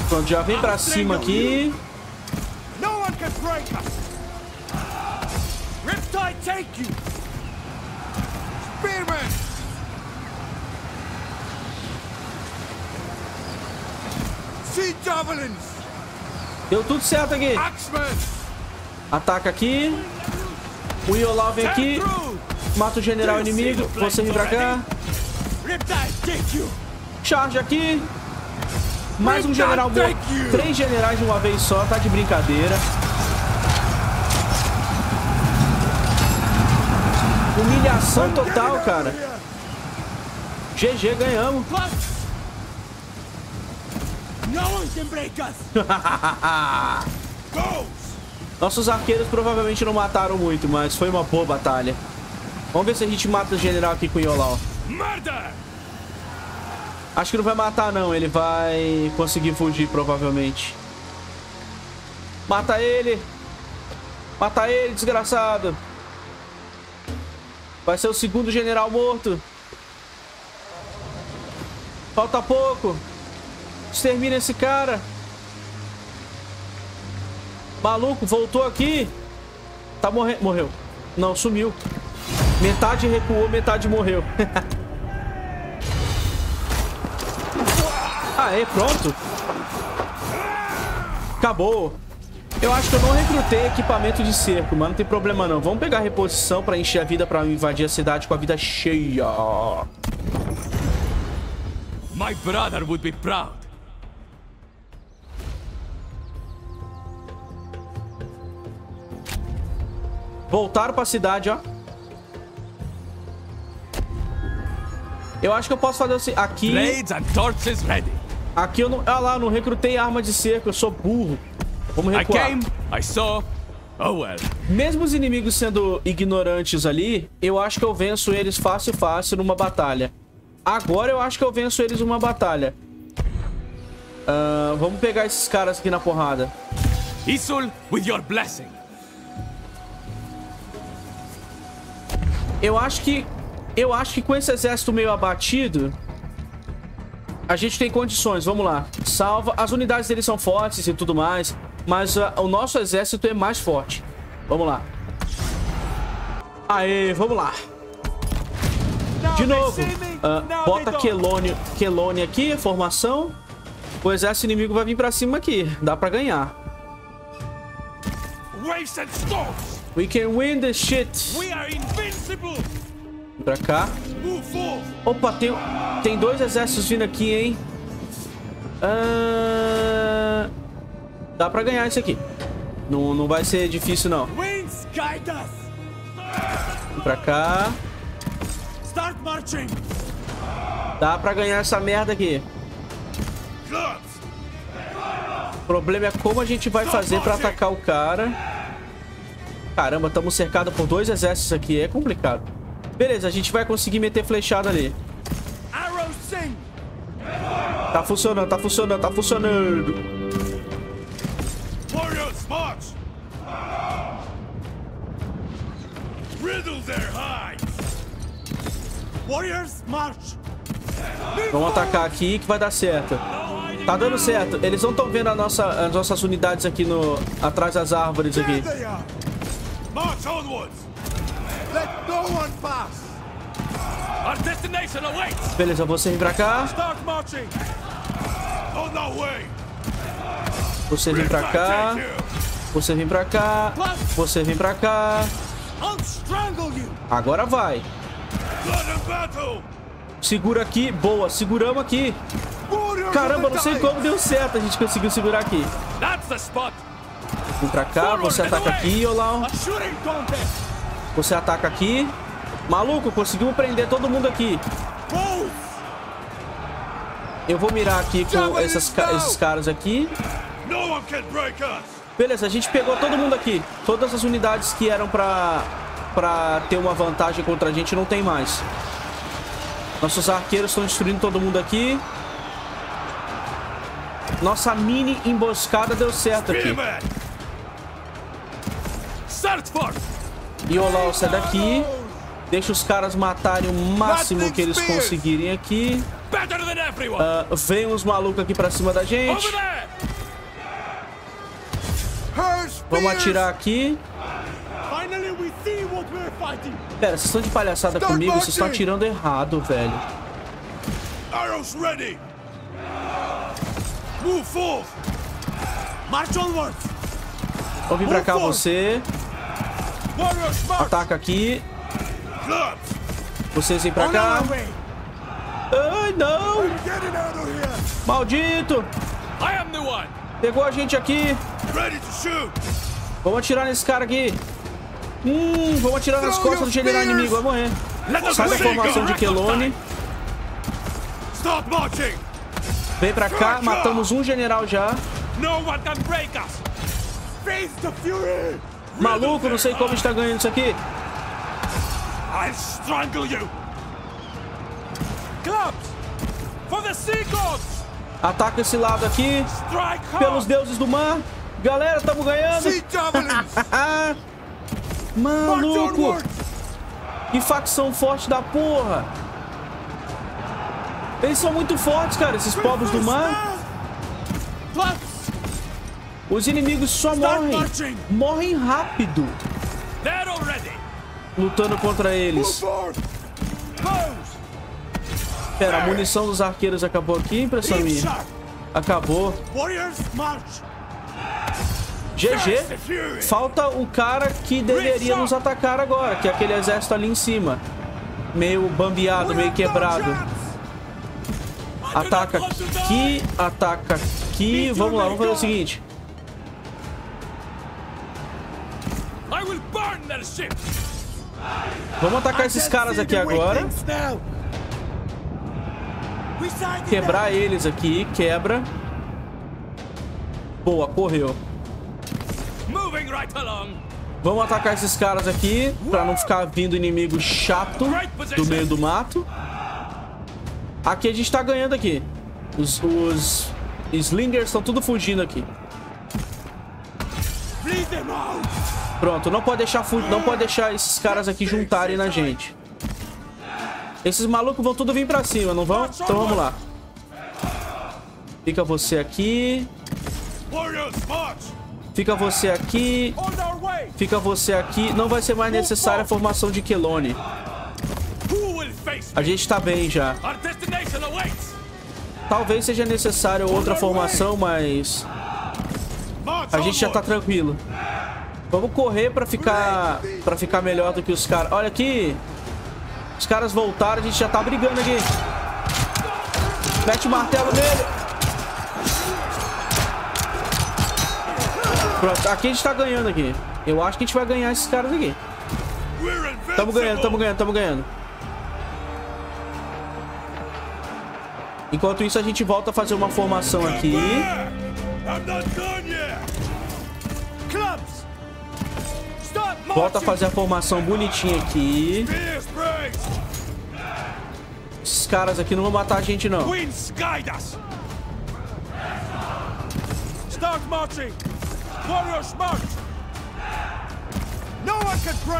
Pronto, já vem pra cima aqui. Deu tudo certo aqui. Ataca aqui. O Iolal vem aqui. Mata o general inimigo. Você vem pra cá. Charge aqui. Mais um general morto. Três generais de uma vez só. Tá de brincadeira. Humilhação total, cara. G G, ganhamos. Nossos arqueiros provavelmente não mataram muito, mas foi uma boa batalha. Vamos ver se a gente mata o general aqui com o Iolal. Acho que não vai matar, não. Ele vai conseguir fugir, provavelmente. Mata ele. Mata ele, desgraçado. Vai ser o segundo general morto. Falta pouco. Extermina esse cara. Maluco, voltou aqui. Tá morrendo. Morreu. Não, sumiu. Metade recuou, metade morreu. Aê, pronto. Acabou. Eu acho que eu não recrutei equipamento de cerco, mano. Não tem problema, não. Vamos pegar a reposição pra encher a vida, pra invadir a cidade com a vida cheia. My brother would be proud. Voltaram pra cidade, ó. Eu acho que eu posso fazer assim. Aqui... Aqui eu não... Ah lá, eu não recrutei arma de cerco. Eu sou burro. Vamos recuar. I came, I saw. Oh, well. Mesmo os inimigos sendo ignorantes ali, eu acho que eu venço eles fácil, fácil numa batalha. Agora eu acho que eu venço eles numa batalha. Uh, vamos pegar esses caras aqui na porrada. Isul, with your blessing. Eu acho que... Eu acho que com esse exército meio abatido, a gente tem condições. Vamos lá. Salva. As unidades deles são fortes e tudo mais, mas uh, o nosso exército é mais forte. Vamos lá. Aê, vamos lá. De novo. Uh, bota Quelônio, Quelônio aqui, formação. O exército inimigo vai vir pra cima aqui. Dá pra ganhar. We can win this shit. We are invincible. Pra cá. Opa, tem, tem dois exércitos vindo aqui, hein? Uh... Dá pra ganhar isso aqui. Não, não vai ser difícil, não. Pra cá. Dá pra ganhar essa merda aqui. O problema é como a gente vai fazer pra atacar o cara. Caramba, estamos cercados por dois exércitos aqui. É complicado. Beleza, a gente vai conseguir meter flechada ali. Tá funcionando, tá funcionando, tá funcionando. Vamos atacar aqui que vai dar certo. Tá dando certo. Eles não estão vendo a nossa, as nossas unidades aqui no, atrás das árvores aqui. March onwards. Let no one pass. Our destination awaits. Beleza, você vem pra cá. Você vem pra cá. Você vem pra cá. Você vem pra cá. Agora vai. Segura aqui. Boa, seguramos aqui. Caramba, não sei como deu certo. A gente conseguiu segurar aqui. Vem pra cá, você ataca aqui, Olau. Você ataca aqui. Maluco, conseguimos prender todo mundo aqui. Eu vou mirar aqui com essas, esses caras aqui. Beleza, a gente pegou todo mundo aqui. Todas as unidades que eram pra, pra ter uma vantagem contra a gente não tem mais. Nossos arqueiros estão destruindo todo mundo aqui. Nossa mini emboscada deu certo aqui. E Olau, sai daqui. Deixa os caras matarem o máximo que eles conseguirem aqui. Uh, vem uns malucos aqui pra cima da gente. Vamos atirar aqui. Pera, vocês estão de palhaçada comigo? Vocês estão atirando errado, velho. Vou vir pra cá você. Ataca aqui. Vocês vêm pra cá. Ai, não. Maldito. Pegou a gente aqui. Vamos atirar nesse cara aqui. Hum, vamos atirar nas costas do general inimigo. Vai morrer. Sai da formação de Quelônio. Vem pra cá. Matamos um general já. Maluco, não sei como está ganhando isso aqui. Ataca esse lado aqui. Pelos deuses do mar. Galera, estamos ganhando. Maluco. Que facção forte da porra. Eles são muito fortes, cara, esses povos do mar. Os inimigos só morrem. Morrem rápido. Lutando contra eles. Pera, a munição dos arqueiros acabou aqui, impressão minha. Acabou. G G. Falta o cara que deveria nos atacar agora, que é aquele exército ali em cima. Meio bambeado, meio quebrado. Ataca aqui, ataca aqui. Vamos lá, vamos fazer o seguinte. Vamos atacar esses caras aqui agora. Quebrar eles aqui, quebra. Boa, correu. Vamos atacar esses caras aqui, pra não ficar vindo inimigo chato do meio do mato. Aqui a gente tá ganhando aqui. Os, os slingers estão tudo fugindo aqui. Pronto, não pode deixar não pode deixar esses caras aqui juntarem na gente. Esses malucos vão tudo vir pra cima, não vão? Então vamos lá. Fica você aqui. Fica você aqui. Fica você aqui. Não vai ser mais necessária a formação de Kelone. A gente tá bem já. Talvez seja necessária outra formação, mas a gente já tá tranquilo. Vamos correr pra ficar, pra ficar melhor do que os caras. Olha aqui. Os caras voltaram, a gente já tá brigando aqui. Mete o martelo nele. Pronto, aqui a gente tá ganhando aqui. Eu acho que a gente vai ganhar esses caras aqui. Tamo ganhando, tamo ganhando, tamo ganhando. Enquanto isso, a gente volta a fazer uma formação aqui. Volta a fazer a formação bonitinha aqui. Esses caras aqui não vão matar a gente, não.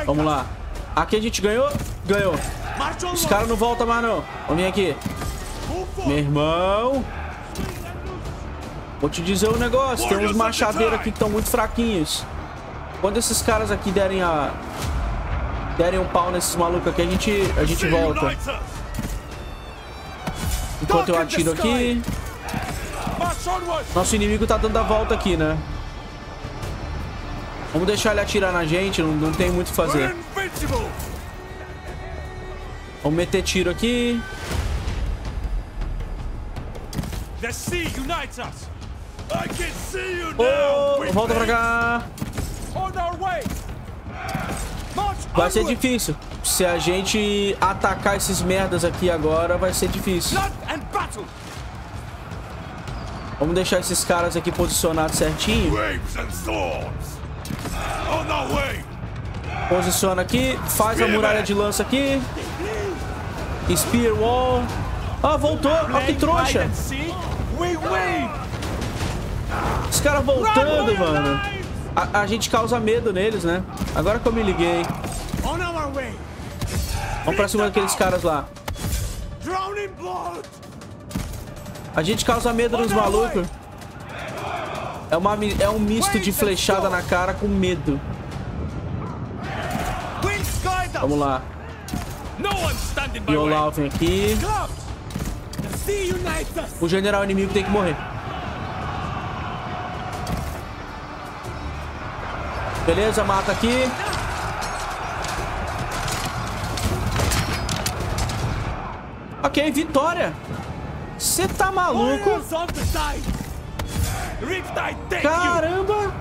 Vamos lá. Aqui a gente ganhou? Ganhou. Os caras não voltam mais, não. Vamos vir aqui. Meu irmão. Vou te dizer um negócio. Tem uns machadeiros aqui que estão muito fraquinhos. Quando esses caras aqui derem a... derem um pau nesses malucos aqui, a gente, a gente volta. Enquanto eu atiro aqui... Nosso inimigo tá dando a volta aqui, né? Vamos deixar ele atirar na gente, não, não tem muito o que fazer. Vamos meter tiro aqui. Oh, volta pra cá. Vai ser difícil. Se a gente atacar esses merdas aqui agora, vai ser difícil. Vamos deixar esses caras aqui posicionados certinho. Posiciona aqui. Faz a muralha de lança aqui. Spear wall. Ah, voltou. Olha que trouxa. Os caras voltando, mano. A, a gente causa medo neles, né? Agora que eu me liguei. Vamos pra cima daqueles caras lá. A gente causa medo nos malucos. É, uma, é um misto de flechada na cara com medo. Vamos lá. E o Laufen aqui. O general inimigo tem que morrer. Beleza, mata aqui. Ok, vitória. Você tá maluco? Caramba!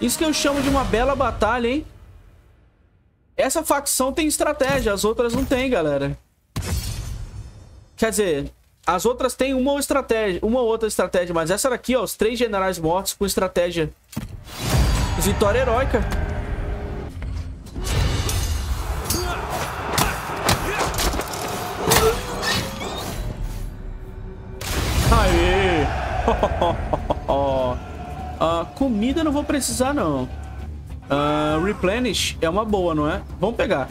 Isso que eu chamo de uma bela batalha, hein? Essa facção tem estratégia, as outras não tem, galera. Quer dizer, as outras têm uma estratégia, uma outra estratégia, mas essa daqui, ó, os três generais mortos com estratégia. Vitória heróica. Aê! Ah, comida não vou precisar, não. Uh, replenish é uma boa, não é? Vamos pegar.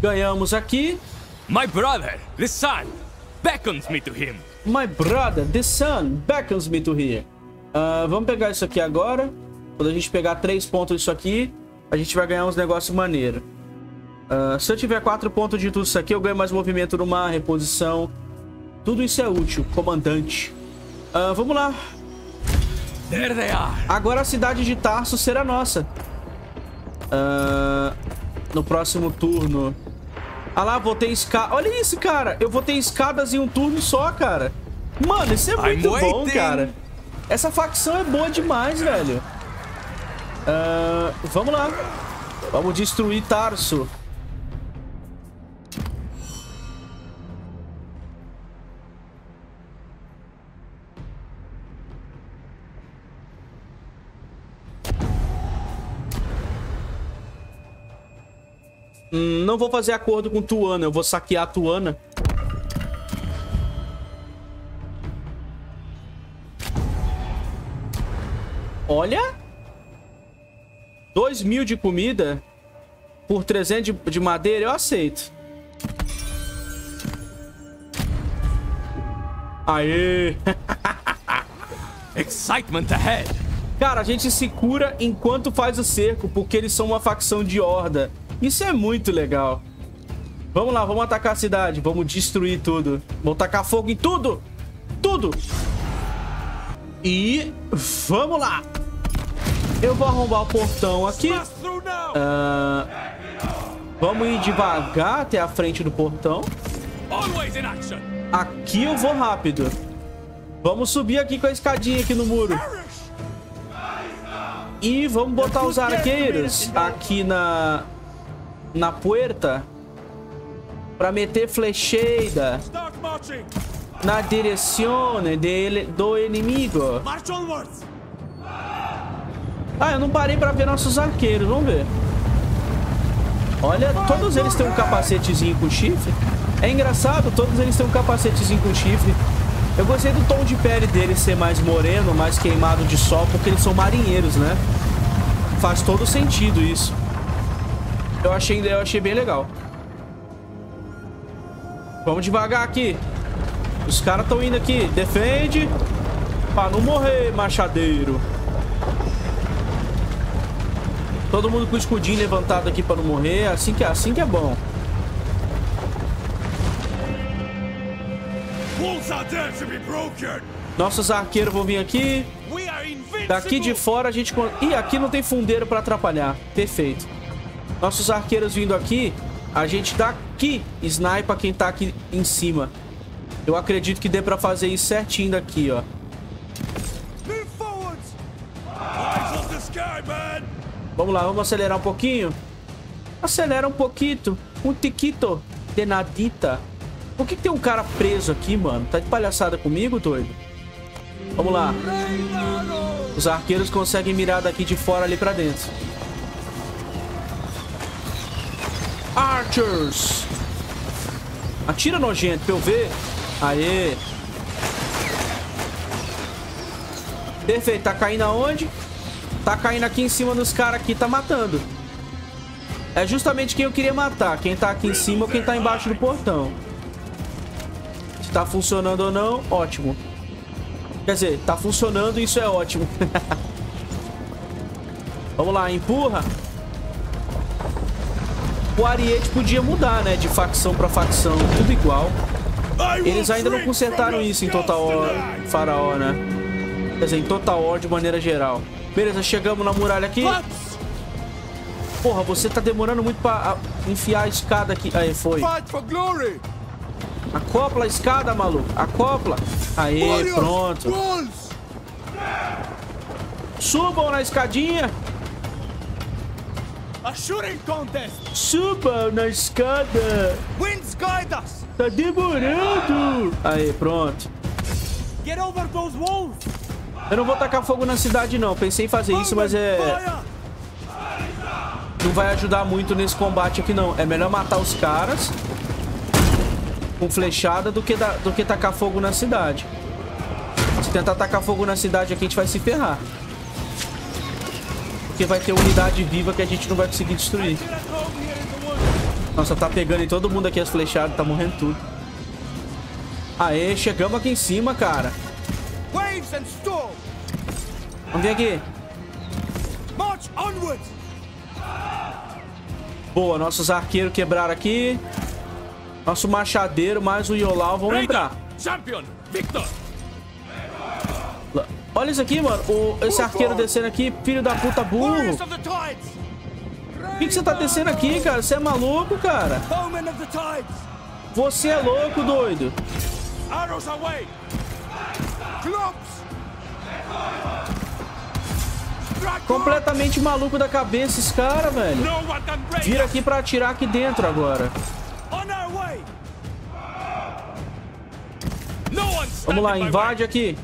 Ganhamos aqui. My brother, the sun beckons me to him. My brother, the sun beckons me to here. Uh, vamos pegar isso aqui agora. Quando a gente pegar três pontos disso aqui, a gente vai ganhar uns negócios maneiros. Uh, se eu tiver quatro pontos de tudo isso aqui, eu ganho mais movimento no mar, reposição. Tudo isso é útil, comandante. Uh, vamos lá. There they are. Agora a cidade de Tarso será nossa. Uh, no próximo turno... Ah lá, vou ter escada. Olha isso, cara. Eu vou ter escadas em um turno só, cara. Mano, isso é muito bom, cara. Essa facção é boa demais, velho. Uh, vamos lá. Vamos destruir Tarso. Hum, não vou fazer acordo com Tuana. Eu vou saquear Tuana. Olha. dois mil de comida por trezentos de, de madeira, eu aceito. Aê. Excitement ahead. Cara, a gente se cura enquanto faz o cerco, porque eles são uma facção de horda. Isso é muito legal. Vamos lá, vamos atacar a cidade. Vamos destruir tudo. Vamos tacar fogo em tudo. Tudo. E vamos lá. Eu vou arrombar o portão aqui. Uh, vamos ir devagar até a frente do portão. Aqui eu vou rápido. Vamos subir aqui com a escadinha aqui no muro. E vamos botar os arqueiros aqui na... na puerta para meter flechada na direção dele do inimigo. Ah, eu não parei para ver nossos arqueiros, vamos ver. Olha, todos eles têm um capacetezinho com chifre. É engraçado, todos eles têm um capacetezinho com chifre. Eu gostei do tom de pele deles ser mais moreno, mais queimado de sol, porque eles são marinheiros, né? Faz todo sentido isso. Eu achei, eu achei bem legal. Vamos devagar aqui. Os caras estão indo aqui. Defende. Pra não morrer, machadeiro. Todo mundo com o escudinho levantado aqui pra não morrer. Assim que, assim que é bom. Nossos arqueiros vão vir aqui. Daqui de fora a gente... Ih, aqui não tem fundeiro pra atrapalhar. Perfeito. Nossos arqueiros vindo aqui, a gente daqui snipa quem tá aqui em cima. Eu acredito que dê pra fazer isso certinho daqui, ó. Vamos lá, vamos acelerar um pouquinho. Acelera um pouquinho. Um tiquito de nadita. Por que que tem um cara preso aqui, mano? Tá de palhaçada comigo, doido? Vamos lá. Os arqueiros conseguem mirar daqui de fora ali pra dentro. Archers. Atira nojento pra eu ver. Aê. Perfeito, tá caindo aonde? Tá caindo aqui em cima dos caras aqui, tá matando. É justamente quem eu queria matar. Quem tá aqui em cima ou quem tá embaixo do portão. Se tá funcionando ou não, ótimo. Quer dizer, tá funcionando, isso é ótimo. Vamos lá, empurra. O Ariete podia mudar, né? De facção pra facção, tudo igual. Eles ainda não consertaram isso em Total War Faraó, né? Quer dizer, em Total War de maneira geral. Beleza, chegamos na muralha aqui. Porra, você tá demorando muito pra enfiar a escada aqui. Aí, foi. Acopla a escada, maluco. Acopla. Aí, pronto. Subam na escadinha. Suba na escada. Tá demorando. Aí, pronto. Eu não vou tacar fogo na cidade, não. Pensei em fazer isso, mas é... não vai ajudar muito nesse combate aqui, não. É melhor matar os caras com flechada do que, da... do que tacar fogo na cidade. Se tentar atacar fogo na cidade aqui, a gente vai se ferrar. Porque vai ter unidade viva que a gente não vai conseguir destruir. Nossa, tá pegando em todo mundo aqui as flechadas. Tá morrendo tudo. Aê, chegamos aqui em cima, cara. Vamos vir aqui. Boa, nossos arqueiros quebraram aqui. Nosso machadeiro mais o Yolau vão entrar. Olha isso aqui, mano. O, esse arqueiro descendo aqui, filho da puta burro. Por que, que você tá descendo aqui, cara? Você é maluco, cara? Você é louco, doido. Completamente maluco da cabeça esse cara, velho. Vira aqui pra atirar aqui dentro agora. Vamos lá, invade aqui.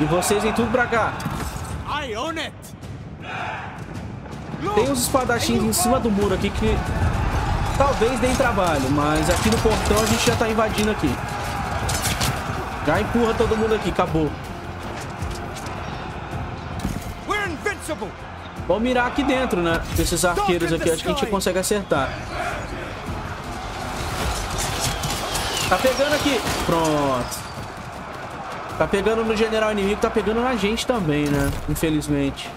E vocês em tudo pra cá. Tem uns espadachins em cima do muro aqui que talvez deem trabalho, mas aqui no portão a gente já tá invadindo aqui. Já empurra todo mundo aqui, acabou. Vamos mirar aqui dentro, né? Esses arqueiros aqui, acho que a gente consegue acertar. Tá pegando aqui. Pronto. Tá pegando no general inimigo, tá pegando na gente também, né? Infelizmente.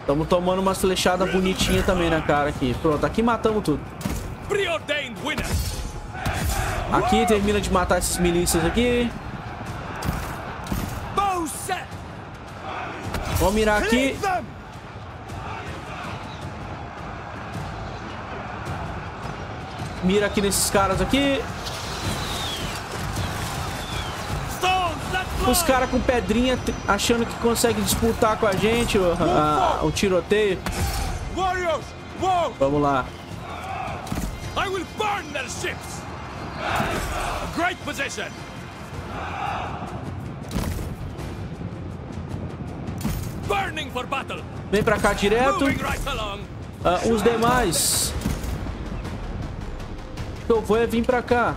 Estamos tomando umas flechadas bonitinhas também na cara aqui. Pronto, aqui matamos tudo. Aqui termina de matar esses milícias aqui. Vamos mirar aqui. Mira aqui nesses caras aqui. Os caras com pedrinha achando que consegue disputar com a gente o, a, o tiroteio. Vamos lá. Vem pra cá direto. Ah, os demais. O que eu vou é vir pra cá.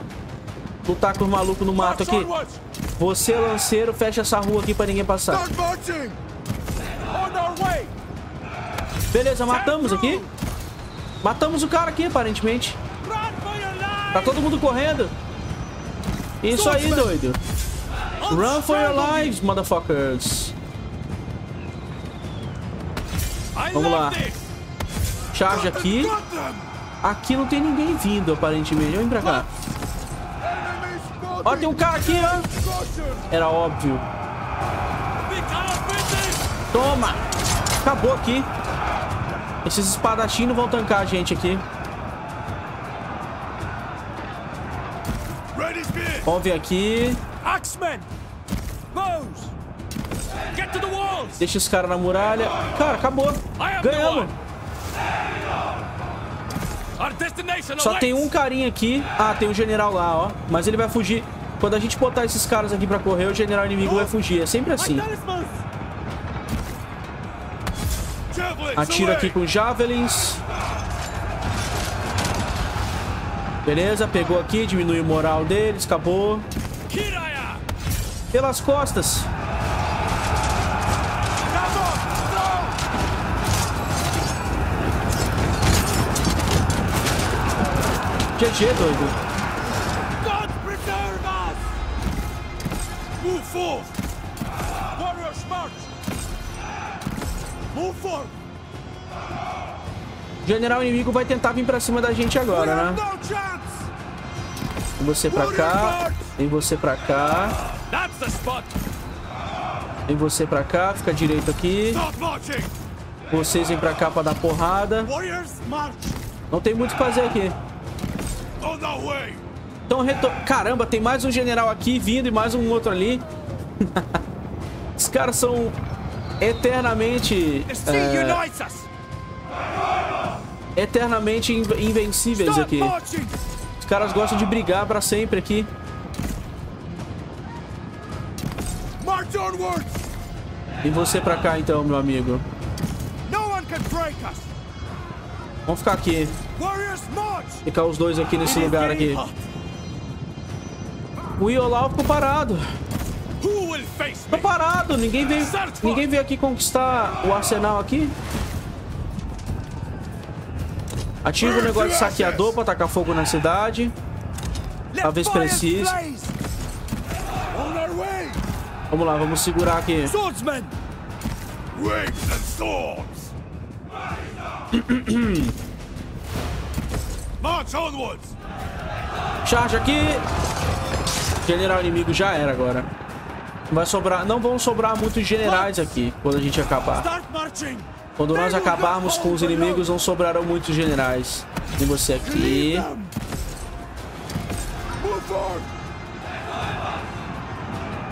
Lutar com os malucos no mato aqui. Você, lanceiro, fecha essa rua aqui pra ninguém passar. Beleza, matamos aqui. Matamos o cara aqui, aparentemente. Tá todo mundo correndo. Isso aí, doido. Run for your lives, motherfuckers. Vamos lá. Charge aqui. Aqui não tem ninguém vindo, aparentemente. Vem pra cá. Ó, tem um cara aqui, ó. Era óbvio. Toma. Acabou aqui. Esses espadachins não vão tancar a gente aqui. Vamos ver aqui. Deixa os caras na muralha. Cara, acabou. Ganhamos. Só tem um carinha aqui. Ah, tem um general lá, ó. Mas ele vai fugir. Quando a gente botar esses caras aqui pra correr, o general inimigo vai fugir. É sempre assim. Atira aqui com javelins. Beleza, pegou aqui. Diminui o moral deles. Acabou. Pelas costas. G G, doido. God preserve us. Move forth. Warriors march. Move forth. General inimigo vai tentar vir pra cima da gente agora, né? Tem você pra cá. Tem você pra cá. Tem você pra cá. Fica direito aqui. Vocês vêm pra cá pra dar porrada. Não tem muito o que fazer aqui. Então, retor... Caramba, tem mais um general aqui vindo e mais um outro ali. Os caras são eternamente... É... Eternamente invencíveis aqui. Os caras gostam de brigar pra sempre aqui. E você pra cá então, meu amigo. Vamos ficar aqui. Ficar os dois aqui nesse lugar aqui. O Iolau ficou parado. Ficou parado. Ninguém veio, ninguém veio aqui conquistar o arsenal aqui. Ativa o negócio de saqueador para atacar fogo na cidade. Talvez precise. Vamos lá, vamos segurar aqui. Charge aqui. General inimigo já era agora. Vai sobrar, não vão sobrar muitos generais aqui quando a gente acabar. Quando nós acabarmos com os inimigos, não sobrarão muitos generais. E você aqui.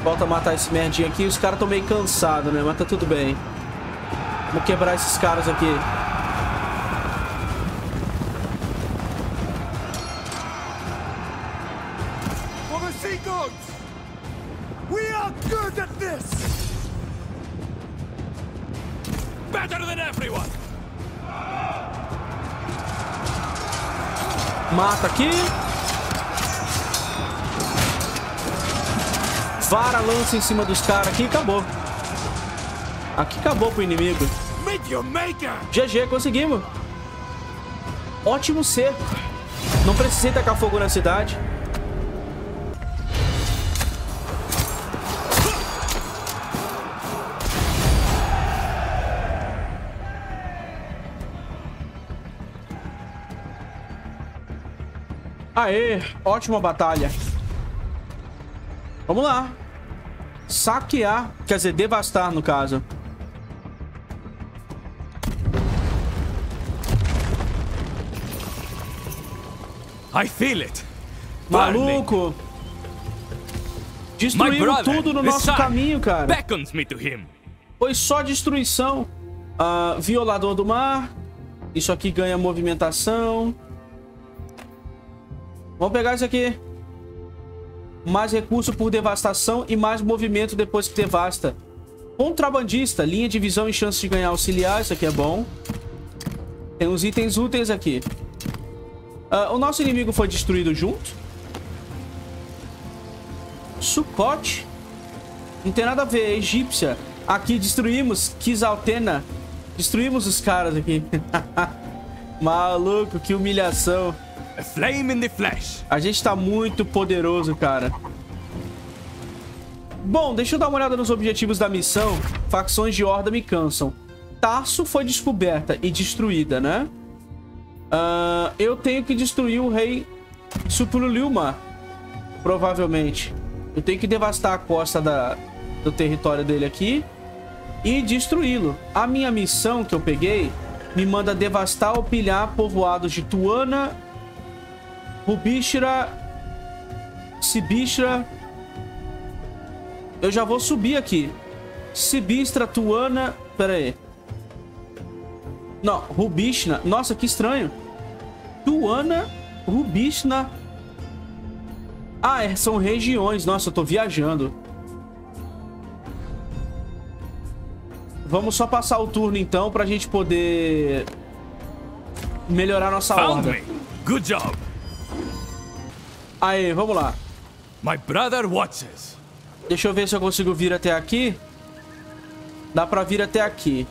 Falta matar esse merdinho aqui. Os caras estão meio cansados, né? Mas tá tudo bem. Vamos quebrar esses caras aqui. Mata aqui. Vara, lança em cima dos caras aqui, acabou. Aqui acabou pro inimigo. G G, conseguimos. Ótimo cerco. Não precisei tacar fogo na cidade. Aê, ótima batalha. Vamos lá. Saquear, quer dizer, devastar no caso. I feel it. Maluco. Destruíram tudo no nosso caminho, cara. Foi só destruição. Uh, violador do mar. Isso aqui ganha movimentação. Vamos pegar isso aqui. Mais recurso por devastação e mais movimento depois que devasta. Contrabandista. Linha de visão e chance de ganhar auxiliar. Isso aqui é bom. Tem uns itens úteis aqui. Uh, o nosso inimigo foi destruído junto. Sucote. Não tem nada a ver. É egípcia. Aqui destruímos Kisaltena. Destruímos os caras aqui. Maluco, que humilhação. A flame in the flesh. A gente tá muito poderoso, cara. Bom, deixa eu dar uma olhada nos objetivos da missão. Facções de horda me cansam. Tarso foi descoberta e destruída, né? Uh, eu tenho que destruir o rei Supululuma, provavelmente. Eu tenho que devastar a costa da, do território dele aqui e destruí-lo. A minha missão que eu peguei me manda devastar ou pilhar povoados de Tuana, Rubishra, Sibishra. Eu já vou subir aqui. Sibistra, Tuana. Pera aí. Não, Rubishna. Nossa, que estranho. Tuana, Rubishna. Ah, é, são regiões. Nossa, eu tô viajando. Vamos só passar o turno então pra gente poder melhorar nossa horda. Good job. Aí, vamos lá. My brother watches. Deixa eu ver se eu consigo vir até aqui. Dá pra vir até aqui.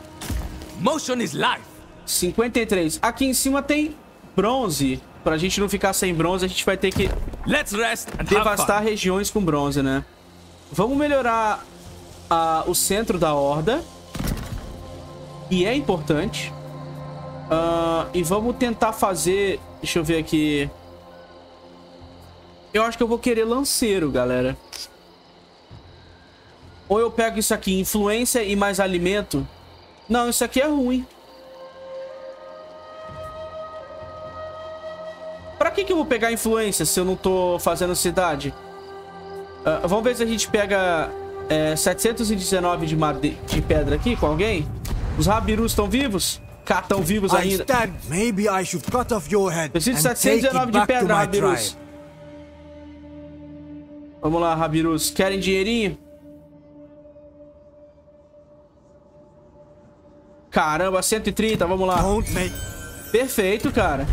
Motion is life. cinquenta e três. Aqui em cima tem bronze. Pra gente não ficar sem bronze, a gente vai ter que Let's rest and devastar regiões com bronze, né? Vamos melhorar uh, o centro da horda. E é importante. Uh, e vamos tentar fazer... Deixa eu ver aqui... Eu acho que eu vou querer lanceiro, galera. Ou eu pego isso aqui, influência e mais alimento. Não, isso aqui é ruim. Pra que que eu vou pegar influência se eu não tô fazendo cidade? Uh, vamos ver se a gente pega é, setecentos e dezenove de, made... de pedra aqui com alguém. Os Rabirus estão vivos? Cá, estão vivos ainda. Preciso de setecentos e dezenove de pedra, Rabirus. Vamos lá, Rabirus. Querem dinheirinho? Caramba, cento e trinta. Vamos lá. Perfeito, cara.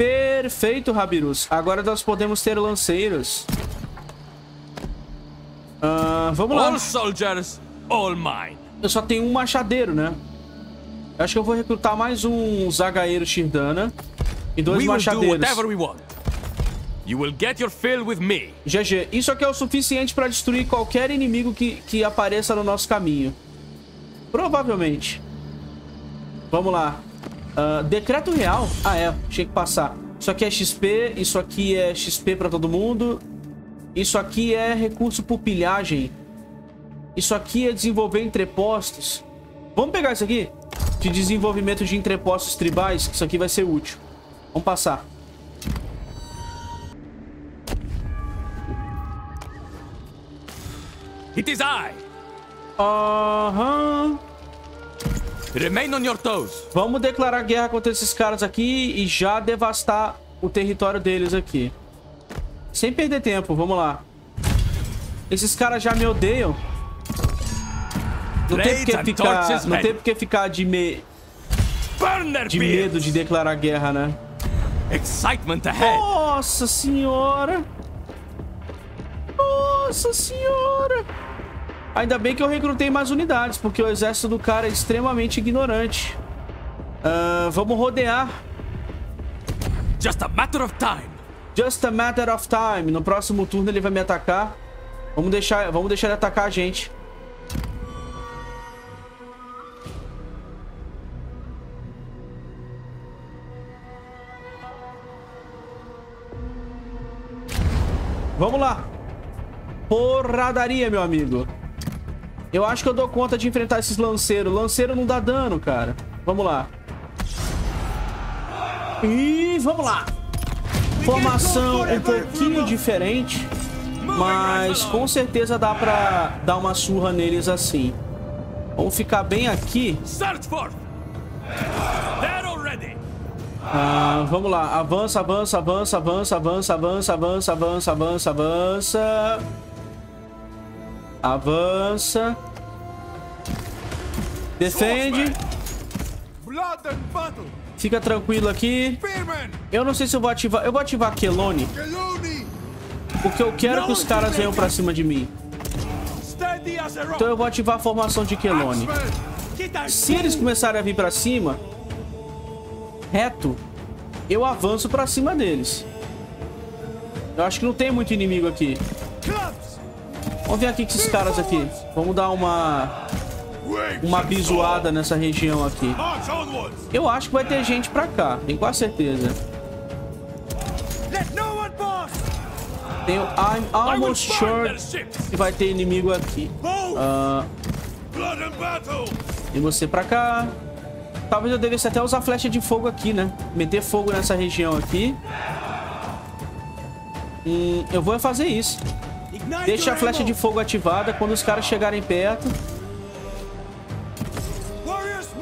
Perfeito, Rabirus. Agora nós podemos ter lanceiros. Uh, vamos lá. All soldiers, all mine. Eu só tenho um machadeiro, né? Eu acho que eu vou recrutar mais um zagaeiro Shirdana e dois machadeiros. G G. Isso aqui é o suficiente para destruir qualquer inimigo que, que apareça no nosso caminho. Provavelmente. Vamos lá. Uh, decreto real? Ah, é. Tinha que passar. Isso aqui é X P. Isso aqui é X P para todo mundo. Isso aqui é recurso por pilhagem. Isso aqui é desenvolver entrepostos. Vamos pegar isso aqui? De desenvolvimento de entrepostos tribais. Isso aqui vai ser útil. Vamos passar. It is I. Aham. Uh-huh. Remain on your toes. Vamos declarar guerra contra esses caras aqui e já devastar o território deles aqui. Sem perder tempo, vamos lá. Esses caras já me odeiam. Não tem porque ficar, não tem porque ficar de, me... de medo de declarar guerra, né? Excitement ahead. Nossa senhora. Nossa senhora. Ainda bem que eu recrutei mais unidades, porque o exército do cara é extremamente ignorante. Uh, vamos rodear. Just a matter of time. Just a matter of time. No próximo turno ele vai me atacar. Vamos deixar, vamos deixar ele atacar a gente. Vamos lá. Porradaria, meu amigo. Eu acho que eu dou conta de enfrentar esses lanceiros. Lanceiro não dá dano, cara. Vamos lá. E vamos lá. Formação um pouquinho diferente, mas com certeza dá pra dar uma surra neles assim. Vamos ficar bem aqui. Ah, vamos lá. Avança, avança, avança, avança, avança, avança, avança, avança, avança, avança. Avança. Defende. Fica tranquilo aqui. Eu não sei se eu vou ativar. Eu vou ativar Kelone. Porque eu quero que os caras venham pra cima de mim. Então eu vou ativar a formação de Kelone. Se eles começarem a vir pra cima, reto, eu avanço pra cima deles. Eu acho que não tem muito inimigo aqui. Vamos ver aqui com esses caras aqui. Vamos dar uma... Uma bizuada nessa região aqui. Eu acho que vai ter gente pra cá. Tenho quase certeza. Tenho... I'm almost sure que vai ter inimigo aqui. Uh, e você pra cá. Talvez eu devesse até usar flecha de fogo aqui, né? Meter fogo nessa região aqui. Hum, eu vou fazer isso. Deixa a flecha de fogo ativada. Quando os caras chegarem perto,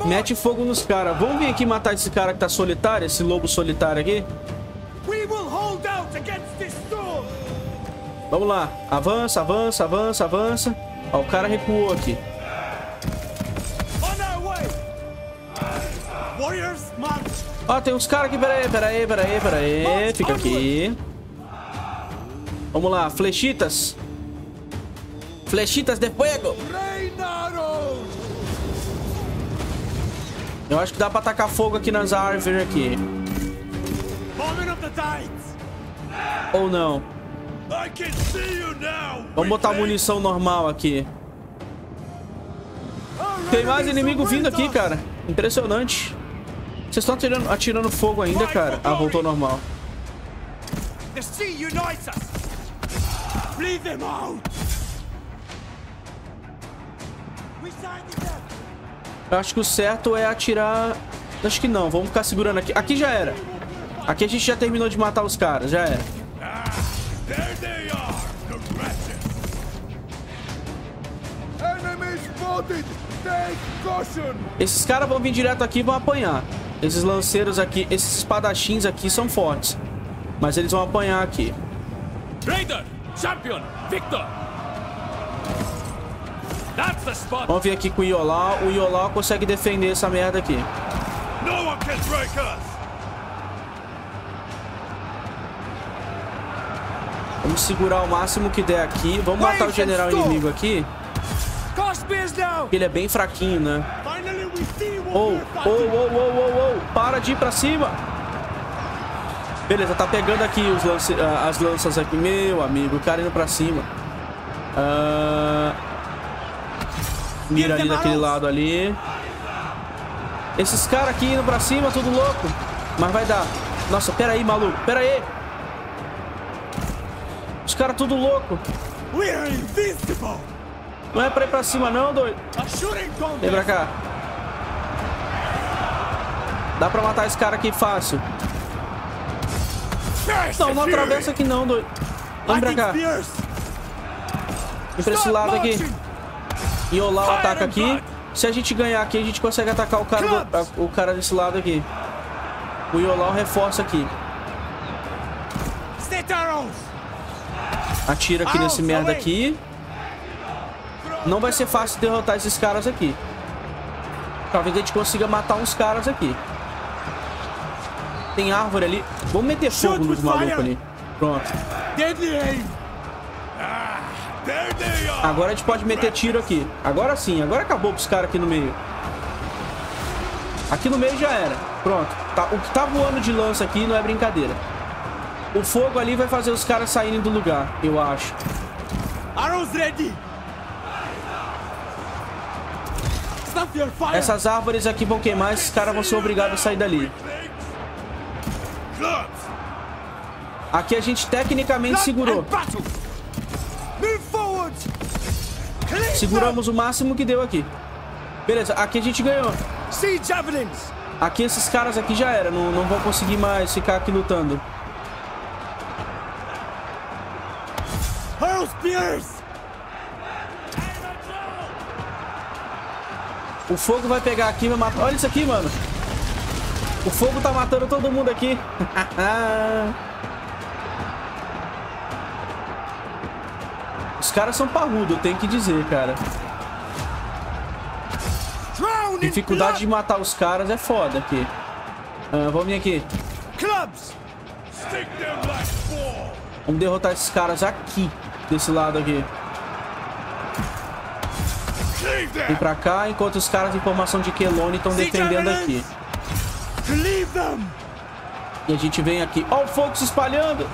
mete fogo nos caras. Vamos vir aqui matar esse cara que tá solitário. Esse lobo solitário aqui. Vamos lá. Avança, avança, avança, avança. Ó, o cara recuou aqui. Ó, tem uns caras aqui. Pera aí, pera aí, pera aí, pera aí. Fica aqui. Vamos lá, flechitas. Flechitas de fuego. Eu acho que dá pra tacar fogo aqui nas árvores aqui. Ou não. Vamos botar munição normal aqui. Tem mais inimigo vindo aqui, cara. Impressionante. Vocês estão atirando, atirando fogo ainda, cara. Ah, voltou normal. Eu acho que o certo é atirar. Acho que não, vamos ficar segurando aqui. Aqui já era. Aqui a gente já terminou de matar os caras, já era. Esses caras vão vir direto aqui e vão apanhar. Esses lanceiros aqui, esses espadachins aqui são fortes, mas eles vão apanhar aqui. Raider, Champion, Victor. That's the spot. Vamos vir aqui com o Iolau. O Iolau consegue defender essa merda aqui. No one can break us. Vamos segurar o máximo que der aqui. Vamos matar o general inimigo aqui. Ele é bem fraquinho, né? Oh, oh, oh, oh, oh, oh. Para de ir pra cima. Beleza, tá pegando aqui os lance, as lanças aqui. Meu amigo, o cara indo pra cima. Uh... Mira ali daquele lado ali. Esses caras aqui indo pra cima, tudo louco. Mas vai dar. Nossa, pera aí, maluco. Pera aí. Os caras tudo louco. Não é pra ir pra cima não, doido. Vem pra cá. Dá pra matar esse cara aqui fácil. Não, não atravessa aqui não, doido. Vem pra cá. Vem pra esse lado aqui. E o Lau ataca aqui. Se a gente ganhar aqui, a gente consegue atacar o cara, do, o cara desse lado aqui. O Yolau reforça aqui. Atira aqui nesse merda aqui. Não vai ser fácil derrotar esses caras aqui. Talvez a gente consiga matar uns caras aqui. Tem árvore ali. Vamos meter fogo nos malucos ali. Pronto. Agora a gente pode meter tiro aqui. Agora sim, agora acabou com os caras aqui no meio. Aqui no meio já era. Pronto, tá, o que tá voando de lança aqui não é brincadeira. O fogo ali vai fazer os caras saírem do lugar, eu acho. Essas árvores aqui vão queimar. Esses caras vão ser obrigados a sair dali. Aqui a gente tecnicamente segurou. Seguramos o máximo que deu aqui. Beleza, aqui a gente ganhou. Aqui esses caras aqui já era. Não, não vão conseguir mais ficar aqui lutando. O fogo vai pegar aqui, vai matar. Olha isso aqui, mano. O fogo tá matando todo mundo aqui. Os caras são parrudos, eu tenho que dizer, cara. Dificuldade de matar os caras é foda aqui. Ah, vamos vir aqui. Vamos derrotar esses caras aqui. Desse lado aqui. Vem pra cá, enquanto os caras em formação de Kelone estão defendendo aqui. E a gente vem aqui. Ó, o fogo se espalhando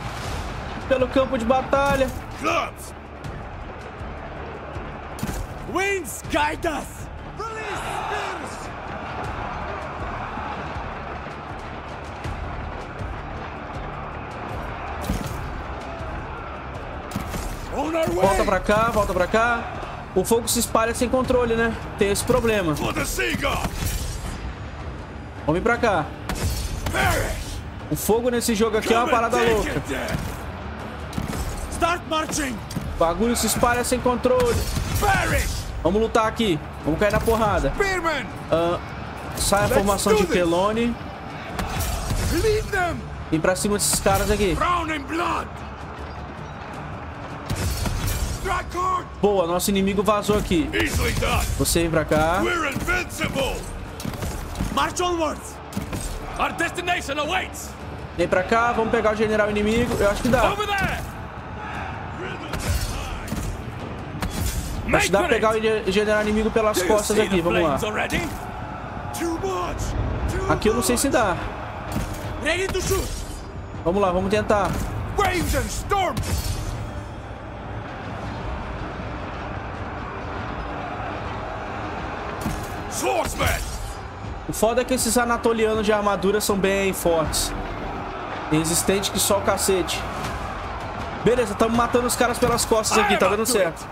pelo campo de batalha. Winds guide us. Volta pra cá, volta pra cá. O fogo se espalha sem controle, né? Tem esse problema. Vamos vir pra cá. O fogo nesse jogo aqui é uma parada louca. O bagulho se espalha sem controle. Vamos lutar aqui. Vamos cair na porrada. Uh, sai a formação de Kelone. Vem pra cima desses caras aqui. Boa, nosso inimigo vazou aqui. Você vem pra cá. Vem pra cá, vamos pegar o general inimigo. Eu acho que dá. Acho que dá pra pegar o general inimigo pelas costas aqui, vamos lá. Aqui eu não sei se dá. Vamos lá, vamos tentar. O foda é que esses anatolianos de armadura são bem fortes. Resistente que só o cacete. Beleza, estamos matando os caras pelas costas aqui, tá dando certo.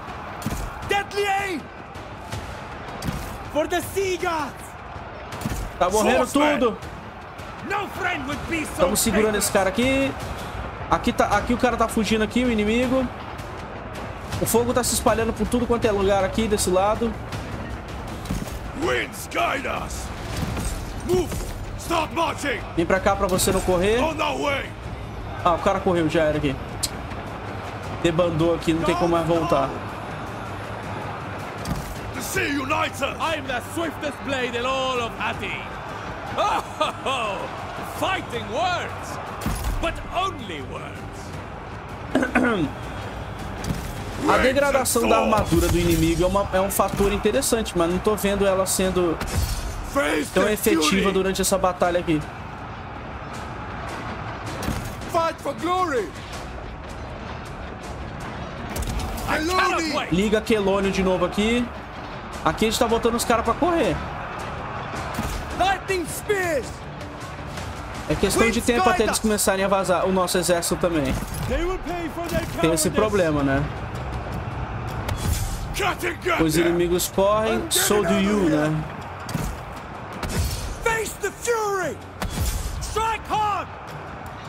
Tá morrendo tudo. Estamos segurando esse cara aqui. Aqui, tá, aqui o cara tá fugindo aqui, o inimigo. O fogo tá se espalhando por tudo quanto é lugar aqui desse lado. Vem pra cá pra você não correr. Ah, o cara correu, já era aqui. Debandou aqui, não tem como mais voltar. A degradação da armadura do inimigo é, uma, é um fator interessante, mas não tô vendo ela sendo tão efetiva durante essa batalha aqui. Liga Quelônio de novo aqui. Aqui a gente tá botando os caras pra correr. É questão de tempo até eles começarem a vazar. O nosso exército também tem esse problema, né? Os inimigos correm, so do you, né?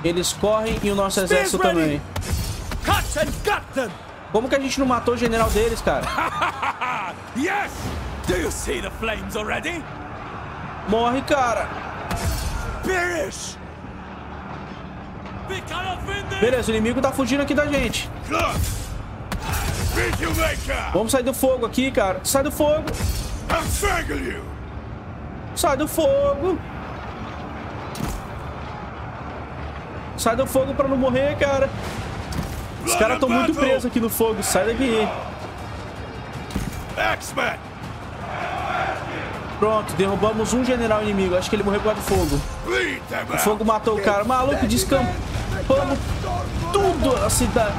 Eles correm e o nosso exército também. Como que a gente não matou o general deles, cara? Morre, cara. Beleza, o inimigo tá fugindo aqui da gente. Vamos sair do fogo aqui, cara. Sai do fogo. Sai do fogo. Sai do fogo pra não morrer, cara. Os caras estão muito presos aqui no fogo. Sai daqui. Pronto, derrubamos um general inimigo. Acho que ele morreu por causa do fogo. O fogo matou o cara. Maluco, descampamos tudo a cidade.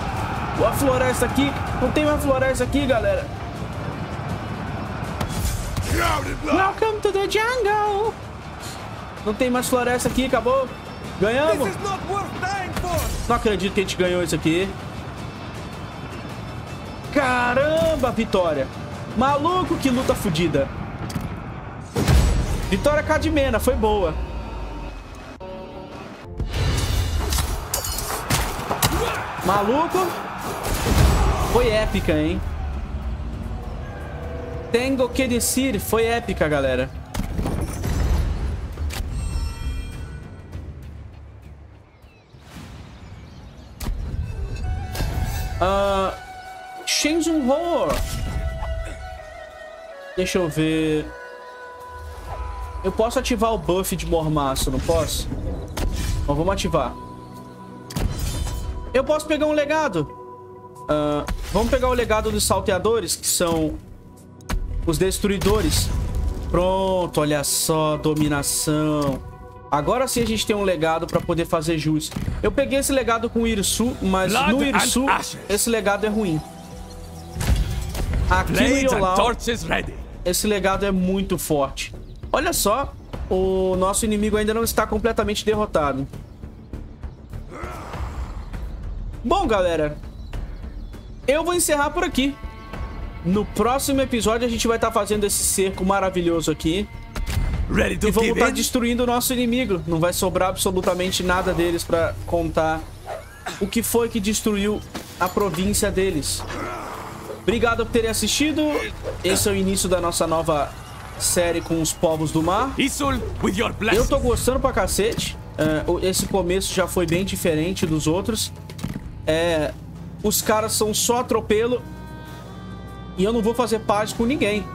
A floresta aqui. Não tem mais floresta aqui, galera. Welcome to the jungle. Não tem mais floresta aqui, acabou. Ganhamos. Não acredito que a gente ganhou isso aqui. Caramba, vitória. Maluco, que luta fodida. Vitória Cadmena, foi boa. Maluco. Foi épica, hein? Tenho que dizer, foi épica, galera. Uh, Shenzhen Horror. Deixa eu ver. Eu posso ativar o buff de mormaço, não posso? Então vamos ativar. Eu posso pegar um legado. Uh, vamos pegar o legado dos salteadores, que são os destruidores. Pronto, olha só, dominação. Agora sim a gente tem um legado pra poder fazer jus. Eu peguei esse legado com o Irsu, mas Blood no Irsu esse legado é ruim. Aqui no Iolau, esse legado é muito forte. Olha só, o nosso inimigo ainda não está completamente derrotado. Bom, galera, eu vou encerrar por aqui. No próximo episódio a gente vai estar fazendo esse cerco maravilhoso aqui. E vamos estar destruindo o nosso inimigo. Não vai sobrar absolutamente nada deles pra contar o que foi que destruiu a província deles. Obrigado por terem assistido. Esse é o início da nossa nova série com os povos do mar. Eu tô gostando pra cacete. Esse começo já foi bem diferente dos outros. É, os caras são só atropelo. E eu não vou fazer paz com ninguém.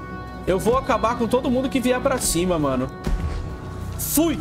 Eu vou acabar com todo mundo que vier pra cima, mano. Fui!